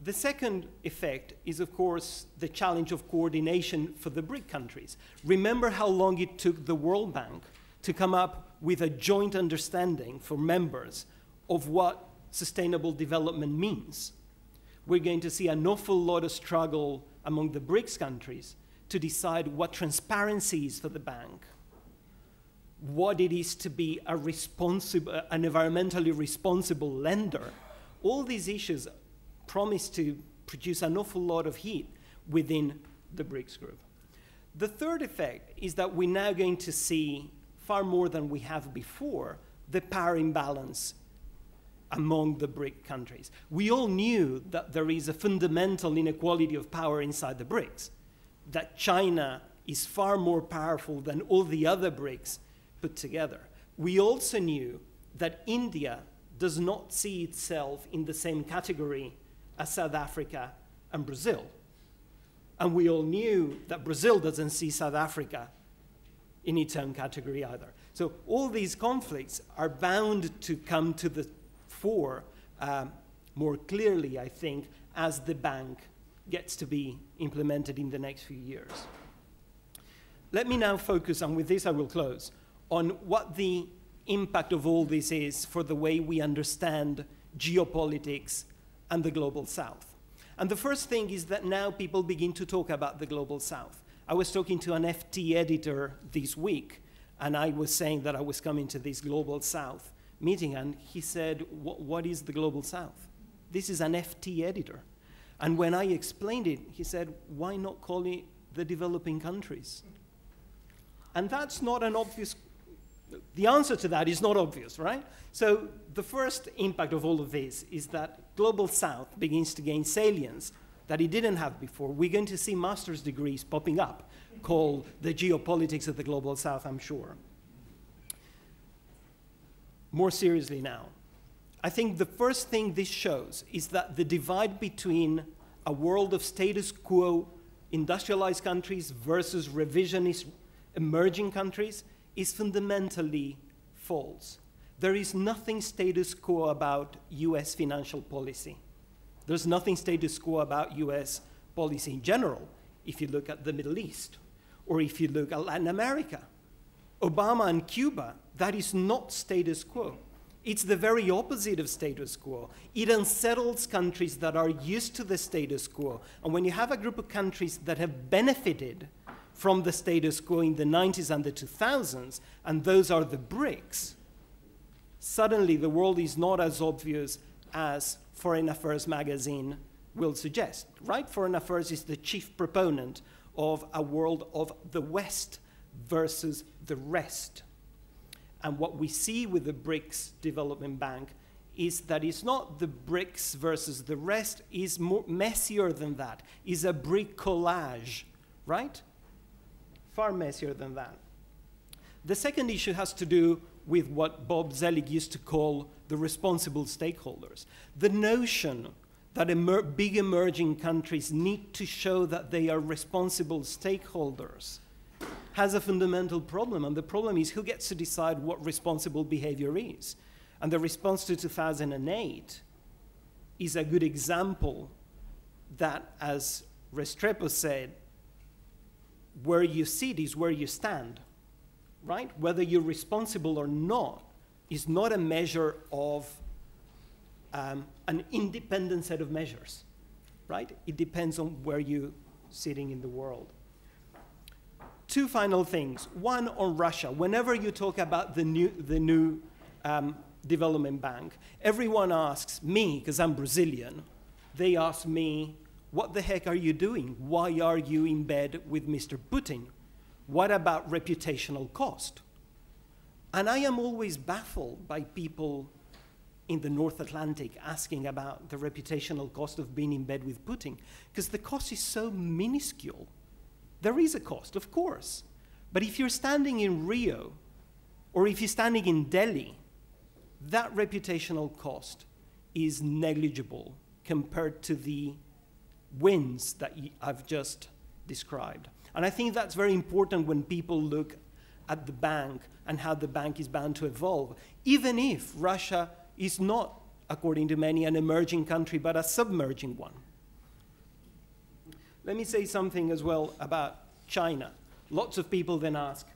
The second effect is, of course, the challenge of coordination for the BRIC countries. Remember how long it took the World Bank to come up with a joint understanding for members of what sustainable development means. We're going to see an awful lot of struggle among the BRICS countries to decide what transparency is for the bank, what it is to be a an environmentally responsible lender. All these issues promise to produce an awful lot of heat within the BRICS group. The third effect is that we're now going to see, far more than we have before, the power imbalance among the BRIC countries. We all knew that there is a fundamental inequality of power inside the BRICS, that China is far more powerful than all the other BRICS put together. We also knew that India does not see itself in the same category as South Africa and Brazil. And we all knew that Brazil doesn't see South Africa in its own category either. So all these conflicts are bound to come to the fore more clearly, I think, as the bank gets to be implemented in the next few years. Let me now focus, and with this I will close, on what the impact of all this is for the way we understand geopolitics and the global south. And the first thing is that now people begin to talk about the Global South. I was talking to an FT editor this week, and I was saying that I was coming to this Global South meeting, and he said, what is the Global South? This is an FT editor. And when I explained it, he said, why not call it the developing countries? And that's not an obvious, the answer to that is not obvious, right? So the first impact of all of this is that Global South begins to gain salience that it didn't have before. We're going to see master's degrees popping up called the geopolitics of the Global South, I'm sure. More seriously now, I think the first thing this shows is that the divide between a world of status quo industrialized countries versus revisionist emerging countries is fundamentally false. There is nothing status quo about US financial policy. There's nothing status quo about US policy in general if you look at the Middle East or if you look at Latin America. Obama and Cuba, that is not status quo. It's the very opposite of status quo. It unsettles countries that are used to the status quo. And when you have a group of countries that have benefited from the status quo in the 90s and the 2000s, and those are the BRICS, suddenly the world is not as obvious as Foreign Affairs magazine will suggest, right? Foreign Affairs is the chief proponent of a world of the West versus the rest. And what we see with the BRICS Development Bank is that it's not the BRICS versus the rest, it's more messier than that. It's a bricolage, right? Far messier than that. The second issue has to do with what Bob Zelig used to call the responsible stakeholders. The notion that big emerging countries need to show that they are responsible stakeholders has a fundamental problem, and the problem is who gets to decide what responsible behavior is. And the response to 2008 is a good example that, as Restrepo said, where you sit is where you stand, right? Whether you're responsible or not is not a measure of an independent set of measures, right? It depends on where you're sitting in the world. Two final things. One on Russia. Whenever you talk about the new development bank, everyone asks me, because I'm Brazilian, they ask me, what the heck are you doing? Why are you in bed with Mr. Putin? What about reputational cost? And I am always baffled by people in the North Atlantic asking about the reputational cost of being in bed with Putin, because the cost is so minuscule. There is a cost, of course. But if you're standing in Rio, or if you're standing in Delhi, that reputational cost is negligible compared to the wins that I've just described. And I think that's very important when people look at the bank and how the bank is bound to evolve, even if Russia is not, according to many, an emerging country, but a submerging one. Let me say something as well about China. Lots of people then ask,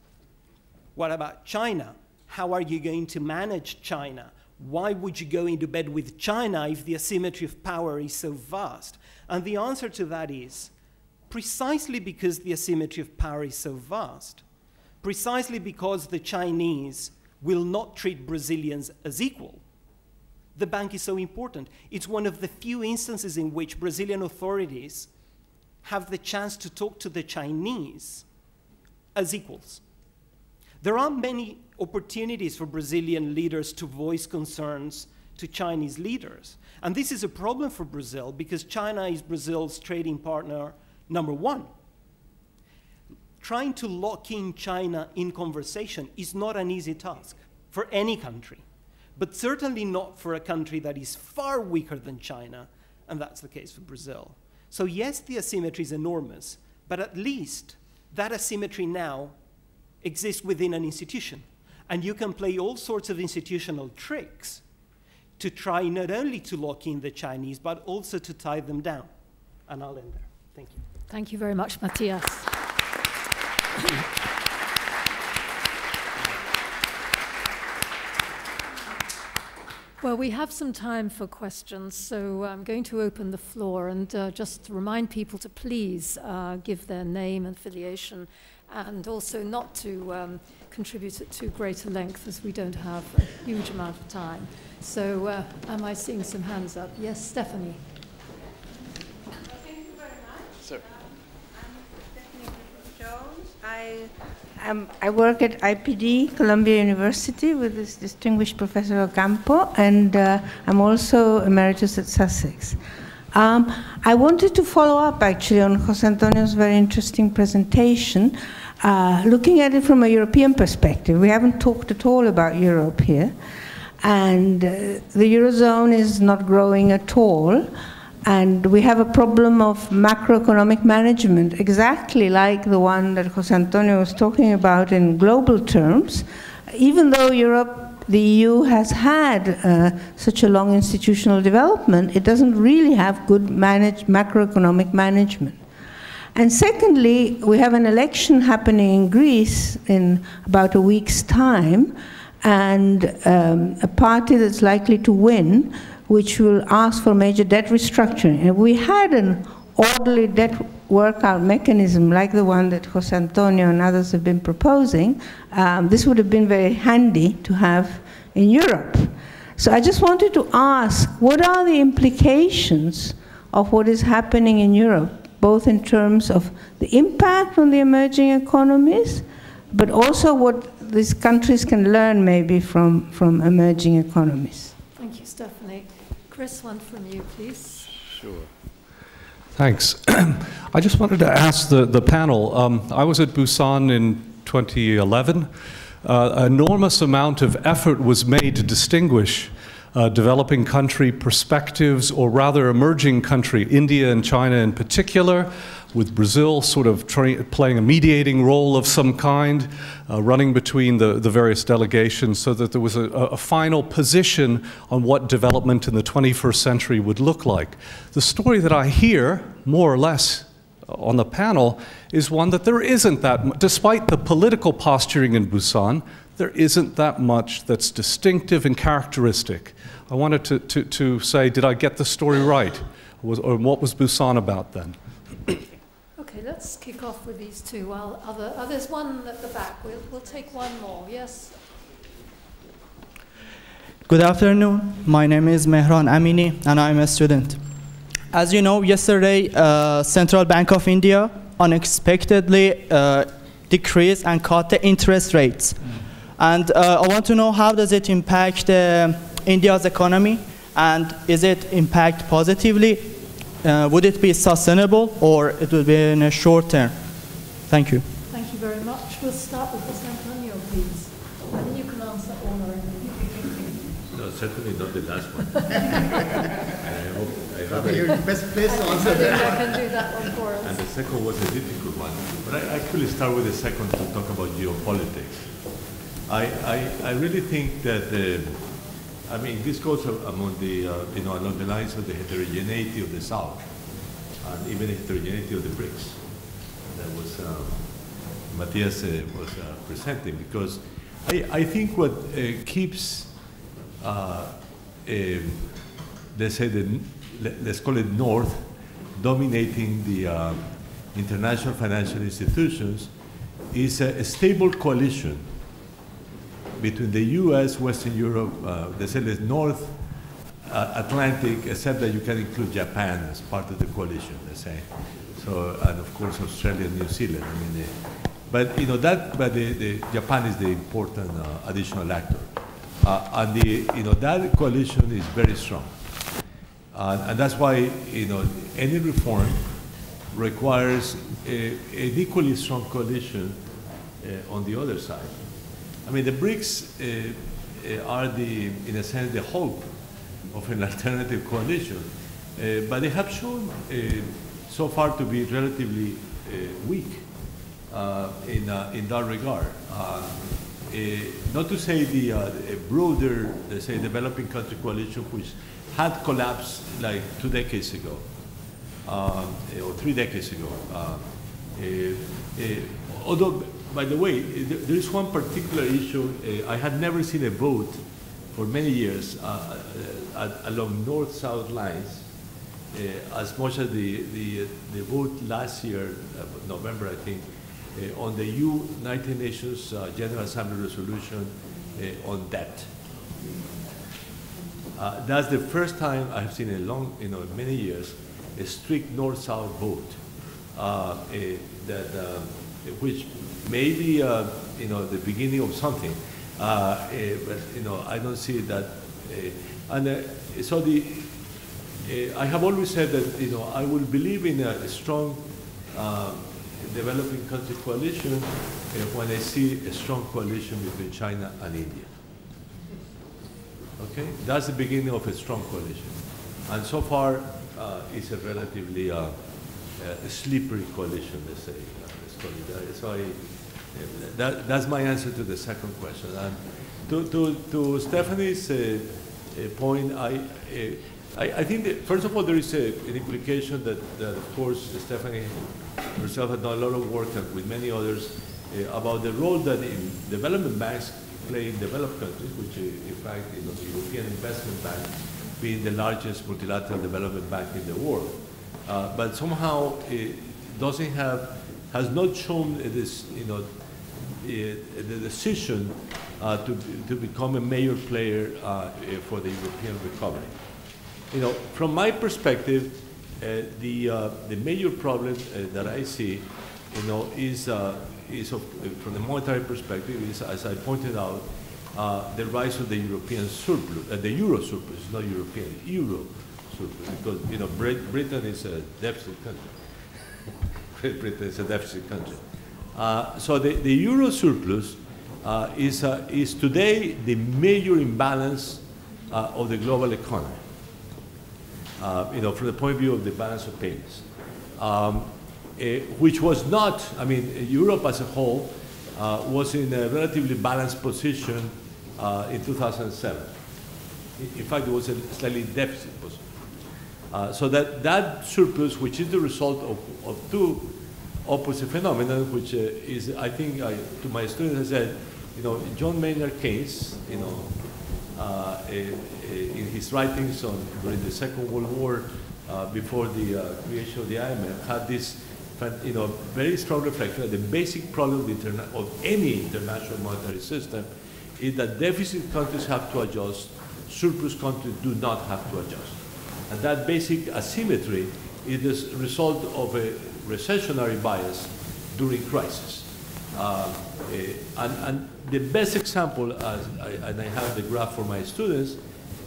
what about China? How are you going to manage China? Why would you go into bed with China if the asymmetry of power is so vast? And the answer to that is, precisely because the asymmetry of power is so vast, precisely because the Chinese will not treat Brazilians as equal, the bank is so important. It's one of the few instances in which Brazilian authorities have the chance to talk to the Chinese as equals. There aren't many opportunities for Brazilian leaders to voice concerns to Chinese leaders. And this is a problem for Brazil because China is Brazil's trading partner #1. Trying to lock in China in conversation is not an easy task for any country, but certainly not for a country that is far weaker than China, and that's the case for Brazil. So yes, the asymmetry is enormous, but at least that asymmetry now exists within an institution. And you can play all sorts of institutional tricks to try not only to lock in the Chinese, but also to tie them down. And I'll end there. Thank you. Thank you very much, Matias. Well, we have some time for questions, so I'm going to open the floor and just remind people to please give their name and affiliation, and also not to contribute at too great a length, as we don't have a huge amount of time. So am I seeing some hands up? Yes, Stephanie. Well, thank you very much. Sir. I work at IPD, Columbia University, with this distinguished Professor Ocampo, and I'm also emeritus at Sussex. I wanted to follow up, actually, on José Antonio's very interesting presentation, looking at it from a European perspective. We haven't talked at all about Europe here, and the Eurozone is not growing at all. And we have a problem of macroeconomic management, exactly like the one that José Antonio was talking about in global terms. Even though Europe, the EU, has had such a long institutional development, it doesn't really have good macroeconomic management. And secondly, we have an election happening in Greece in about a week's time, and a party that's likely to win, which will ask for major debt restructuring. If we had an orderly debt workout mechanism like the one that José Antonio and others have been proposing, this would have been very handy to have in Europe. So I just wanted to ask, what are the implications of what is happening in Europe, both in terms of the impact on the emerging economies, but also what these countries can learn maybe from emerging economies? Thank you, Stephanie. Chris, one from you, please. Sure. Thanks. I just wanted to ask the panel. I was at Busan in 2011. An enormous amount of effort was made to distinguish developing country perspectives, or rather emerging country, India and China in particular, with Brazil sort of playing a mediating role of some kind, running between the various delegations, so that there was a final position on what development in the 21st century would look like. The story that I hear, more or less, on the panel is one that there isn't that, despite the political posturing in Busan, there isn't that much that's distinctive and characteristic. I wanted to say, did I get the story right? Or what was Busan about then? Okay, let's kick off with these two. There's one at the back. We'll take one more. Yes. Good afternoon. My name is Mehran Amini, and I'm a student. As you know, yesterday, Central Bank of India unexpectedly decreased and cut the interest rates. And I want to know, how does it impact India's economy, and is it impact positively? Would it be sustainable, or it will be in a short term? Thank you. Thank you very much. We'll start with José Antonio, please. And you can answer all or anything. No, certainly not the last one. I hope you're the best place to answer that. I can do that one for us. And the second was a difficult one. But I actually start with the second to talk about geopolitics. I really think that I mean, this goes among the, you know, along the lines of the heterogeneity of the South, and even the heterogeneity of the BRICS. That was Matias was presenting, because I think what keeps, let's say, let's call it North, dominating the international financial institutions is a stable coalition between the U.S., Western Europe, they say the North Atlantic, except that you can include Japan as part of the coalition, they say. So, and of course, Australia and New Zealand. I mean, but you know that, but Japan is the important additional actor, and the, you know, that coalition is very strong, and that's why, you know, any reform requires an equally strong coalition on the other side. I mean, the BRICS are the, in a sense, the hope of an alternative coalition, but they have shown so far to be relatively weak in that regard. Not to say the broader, let's say, developing country coalition, which had collapsed like 2 decades ago, or 3 decades ago. Although, by the way, there is one particular issue. I had never seen a vote for many years along north-south lines. As much as the vote last year, November, I think, on the United Nations General Assembly resolution on debt. That's the first time I have seen in many years, a strict north-south vote, which may be the beginning of something. But I don't see that. I have always said that I will believe in a strong developing country coalition when I see a strong coalition between China and India. Okay, that's the beginning of a strong coalition, and so far it's a relatively slippery coalition. Let's say. So that's my answer to the second question. And to Stephanie's point, I think that, first of all, there is an implication that of course, Stephanie herself has done a lot of work and with many others about the role that development banks play in developed countries, which in fact is the European Investment Bank being the largest multilateral development bank in the world. But somehow it doesn't has not shown this, the decision to become a major player for the European recovery. From my perspective, the major problem that I see, from the monetary perspective, is, as I pointed out, the rise of the European surplus, the euro surplus, not European, euro surplus, because Britain is a deficit country. Great Britain is a deficit country. So the euro surplus is today the major imbalance of the global economy. From the point of view of the balance of payments, which was not, Europe as a whole was in a relatively balanced position in 2007. In fact, it was a slightly deficit position. So that surplus, which is the result of two opposite phenomena, which is, I think, to my students, I said, John Maynard Keynes, in his writings during the Second World War, before the creation of the IMF, had this very strong reflection that the basic problem of any international monetary system is that deficit countries have to adjust, surplus countries do not have to adjust. And that basic asymmetry is the result of a recessionary bias during crisis. And the best example, and I have the graph for my students,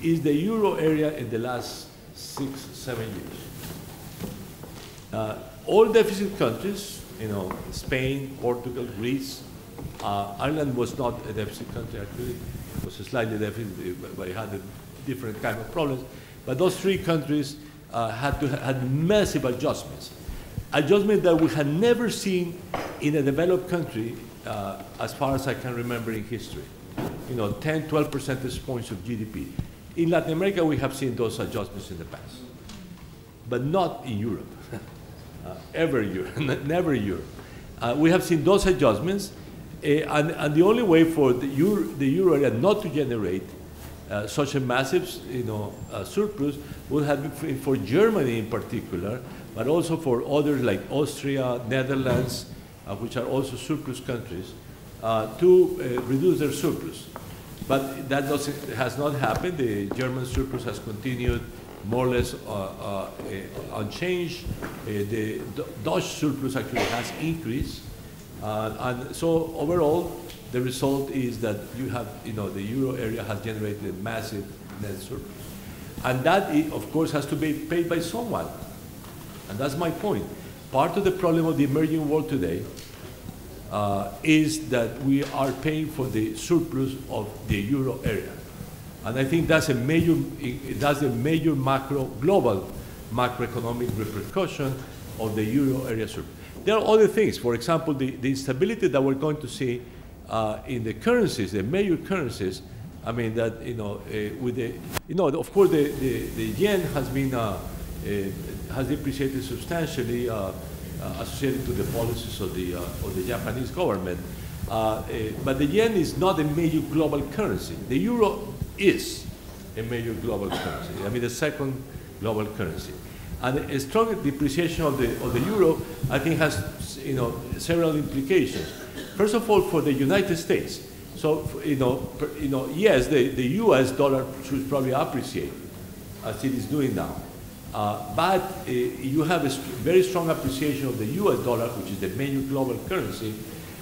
is the euro area in the last 6 or 7 years. All deficit countries, Spain, Portugal, Greece, Ireland was not a deficit country actually, it was a slightly deficit, but it had a different kind of problems. But those three countries had massive adjustments. Adjustment that we had never seen in a developed country, as far as I can remember in history. 10, 12 percentage points of GDP. In Latin America, we have seen those adjustments in the past, but not in Europe, never Europe. We have seen those adjustments, and the only way for the euro area not to generate such a massive surplus would have been for Germany in particular, but also for others like Austria, Netherlands, which are also surplus countries, to reduce their surplus. But that has not happened. The German surplus has continued more or less unchanged. The Dutch surplus actually has increased. And so overall, the result is that you have, the euro area has generated a massive net surplus. And that, of course, has to be paid by someone. And that's my point. Part of the problem of the emerging world today is that we are paying for the surplus of the euro area. And I think that's a major global macroeconomic repercussion of the euro area surplus. There are other things. For example, the instability that we're going to see in the currencies, the major currencies, of course, the yen has been has depreciated substantially associated to the policies of the Japanese government. But the yen is not a major global currency. The euro is a major global currency. I mean, the second global currency. And a strong depreciation of the euro, I think, has several implications. First of all, for the United States. So, yes, the U.S. dollar should probably appreciate, as it is doing now. But you have a very strong appreciation of the U.S. dollar, which is the major global currency,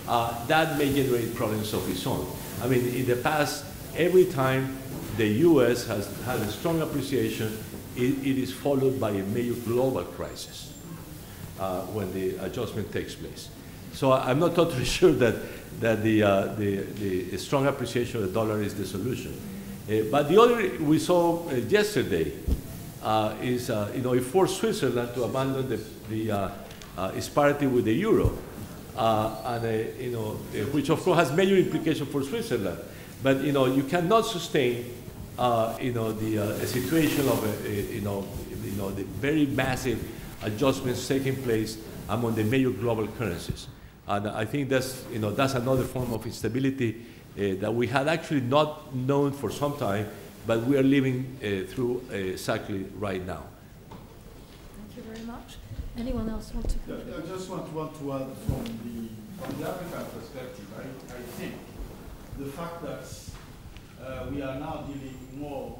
that may generate problems of its own. I mean, in the past, every time the U.S. has had a strong appreciation, it is followed by a major global crisis when the adjustment takes place. So I'm not totally sure that, the strong appreciation of the dollar is the solution. But the other we saw yesterday is it forced Switzerland to abandon its parity with the euro, which of course has major implications for Switzerland. But you cannot sustain a situation of the very massive adjustments taking place among the major global currencies. And I think that's another form of instability that we had actually not known for some time, but we are living through exactly right now. Thank you very much. Anyone else want to? I just want to add from the African perspective, I think the fact that we are now dealing more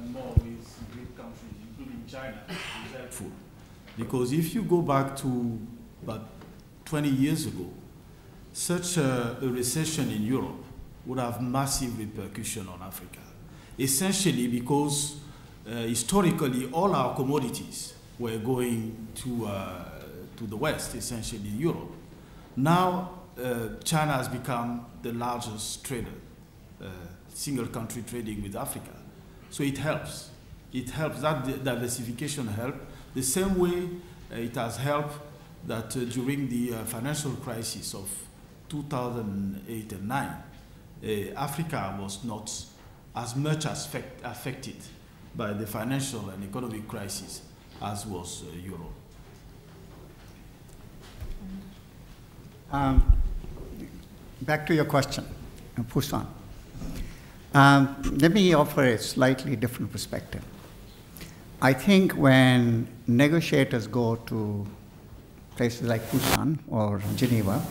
and more with great countries, including China, is helpful. Because if you go back to about 20 years ago, such a recession in Europe would have massive repercussion on Africa. Essentially because historically all our commodities were going to the West, essentially Europe. Now China has become the largest trader, single country trading with Africa. So it helps. It helps, that diversification helps. The same way it has helped that during the financial crisis of 2008 and 9, Africa was not as much as affected by the financial and economic crisis as was Europe. Back to your question, Fusan. Let me offer a slightly different perspective. I think when negotiators go to places like Busan or Geneva,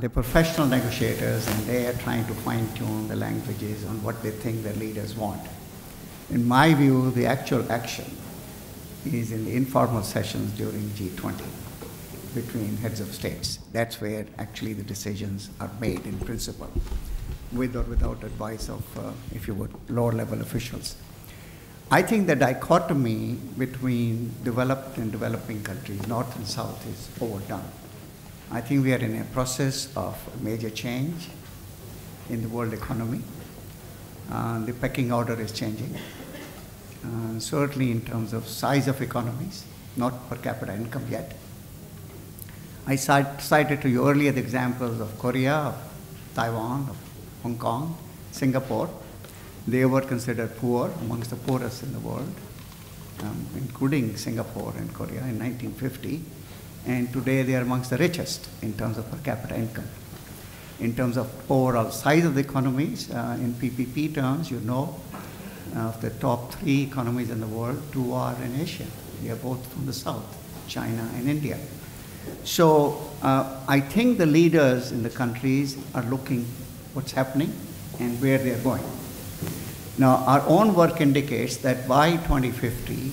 they're professional negotiators and they are trying to fine-tune the languages on what they think their leaders want. In my view, the actual action is in the informal sessions during G20 between heads of states. That's where actually the decisions are made in principle, with or without advice of, if you would, lower-level officials. I think the dichotomy between developed and developing countries, north and south, is overdone. I think we are in a process of major change in the world economy. The pecking order is changing, certainly in terms of size of economies, not per capita income yet. I cited to you earlier the examples of Korea, of Taiwan, of Hong Kong, Singapore. They were considered poor, amongst the poorest in the world, including Singapore and Korea in 1950. And today they are amongst the richest in terms of per capita income. In terms of overall size of the economies, in PPP terms, of the top three economies in the world, two are in Asia. They are both from the south, China and India. So I think the leaders in the countries are looking what's happening and where they are going. Now, our own work indicates that by 2050,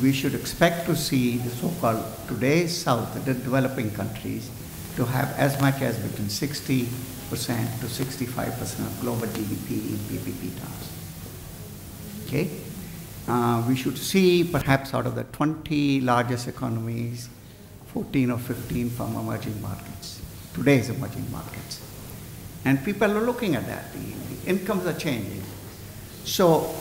we should expect to see the so-called today's South, the developing countries, to have as much as between 60% to 65% of global GDP in PPP terms. Okay? We should see perhaps out of the 20 largest economies, 14 or 15 from emerging markets, today's emerging markets. And people are looking at that. The incomes are changing. So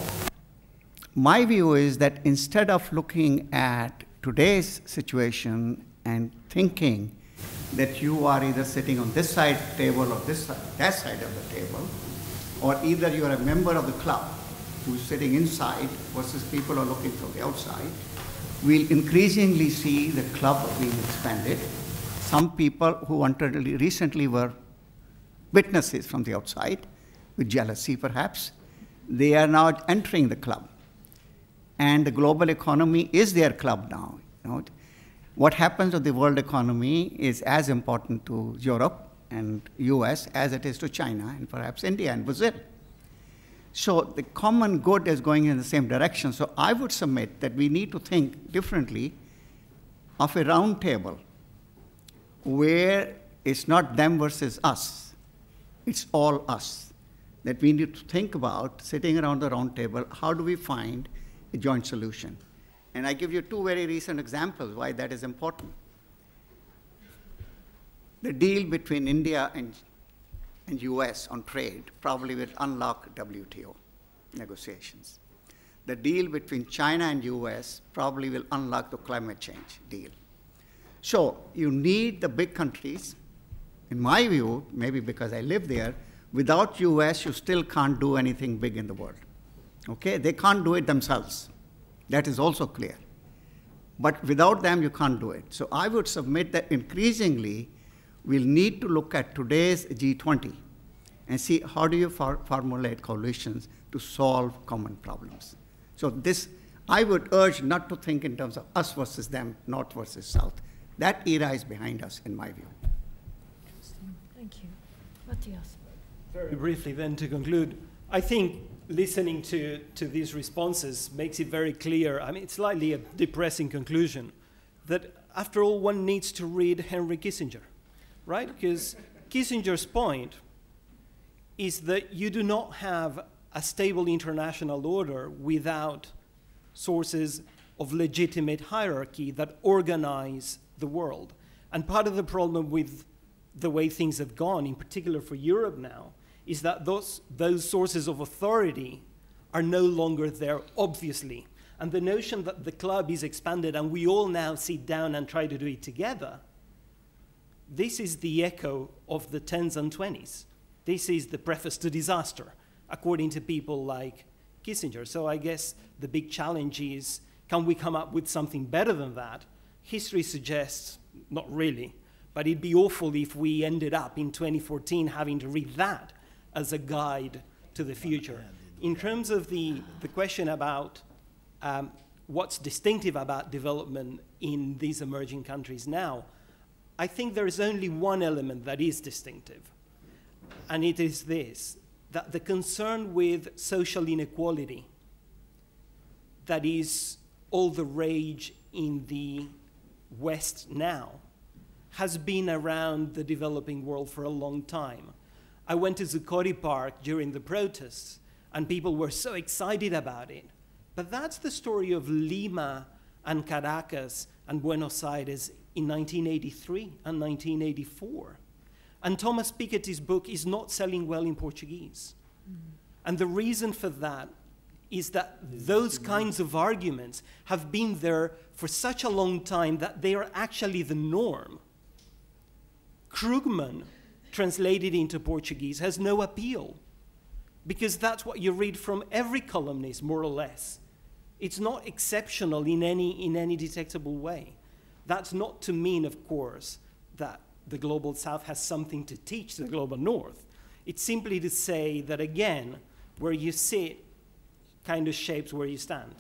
my view is that instead of looking at today's situation and thinking that you are either sitting on this side of the table or this side, that side of the table, or either you are a member of the club who's sitting inside versus people are looking from the outside, we'll increasingly see the club being expanded. Some people who until recently were witnesses from the outside, with jealousy perhaps, they are now entering the club. And the global economy is their club now. You know, what happens to the world economy is as important to Europe and US as it is to China and perhaps India and Brazil. So the common good is going in the same direction. So I would submit that we need to think differently of a round table where it's not them versus us, it's all us. That we need to think about sitting around the round table, how do we find a joint solution? And I give you two very recent examples why that is important. The deal between India and US on trade probably will unlock WTO negotiations. The deal between China and US probably will unlock the climate change deal. So you need the big countries, in my view, maybe because I live there, without US you still can't do anything big in the world. Okay, they can't do it themselves. That is also clear. But without them, you can't do it. So I would submit that increasingly, we'll need to look at today's G20 and see how do you formulate coalitions to solve common problems. So this, I would urge not to think in terms of us versus them, north versus south. That era is behind us, in my view. Interesting. Thank you. Matias. Very briefly then to conclude, I think listening to these responses makes it very clear, I mean, it's slightly a depressing conclusion, that after all one needs to read Henry Kissinger, right? Because Kissinger's point is that you do not have a stable international order without sources of legitimate hierarchy that organize the world. And part of the problem with the way things have gone, in particular for Europe now, is that those sources of authority are no longer there, obviously. And the notion that the club is expanded and we all now sit down and try to do it together, this is the echo of the 10s and 20s. This is the preface to disaster, according to people like Kissinger. So I guess the big challenge is, can we come up with something better than that? History suggests not really, but it'd be awful if we ended up in 2014 having to read that as a guide to the future. In terms of the question about what's distinctive about development in these emerging countries now, I think there is only one element that is distinctive, and it is this, that the concern with social inequality that is all the rage in the West now has been around the developing world for a long time. I went to Zuccotti Park during the protests, and people were so excited about it. But that's the story of Lima and Caracas and Buenos Aires in 1983 and 1984. And Thomas Piketty's book is not selling well in Portuguese. Mm-hmm. And the reason for that is that those kinds of arguments have been there for such a long time that they are actually the norm. Krugman, translated into Portuguese, has no appeal, because that's what you read from every columnist, more or less. It's not exceptional in any detectable way. That's not to mean, of course, that the Global South has something to teach the Global North. It's simply to say that, again, where you sit kind of shapes where you stand.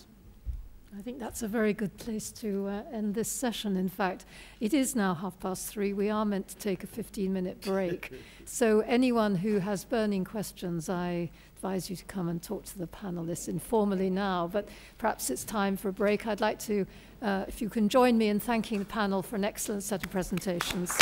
I think that's a very good place to end this session, in fact. It is now 3:30. We are meant to take a 15-minute break. So anyone who has burning questions, I advise you to come and talk to the panelists informally now. But perhaps it's time for a break. I'd like to, if you can join me in thanking the panel for an excellent set of presentations.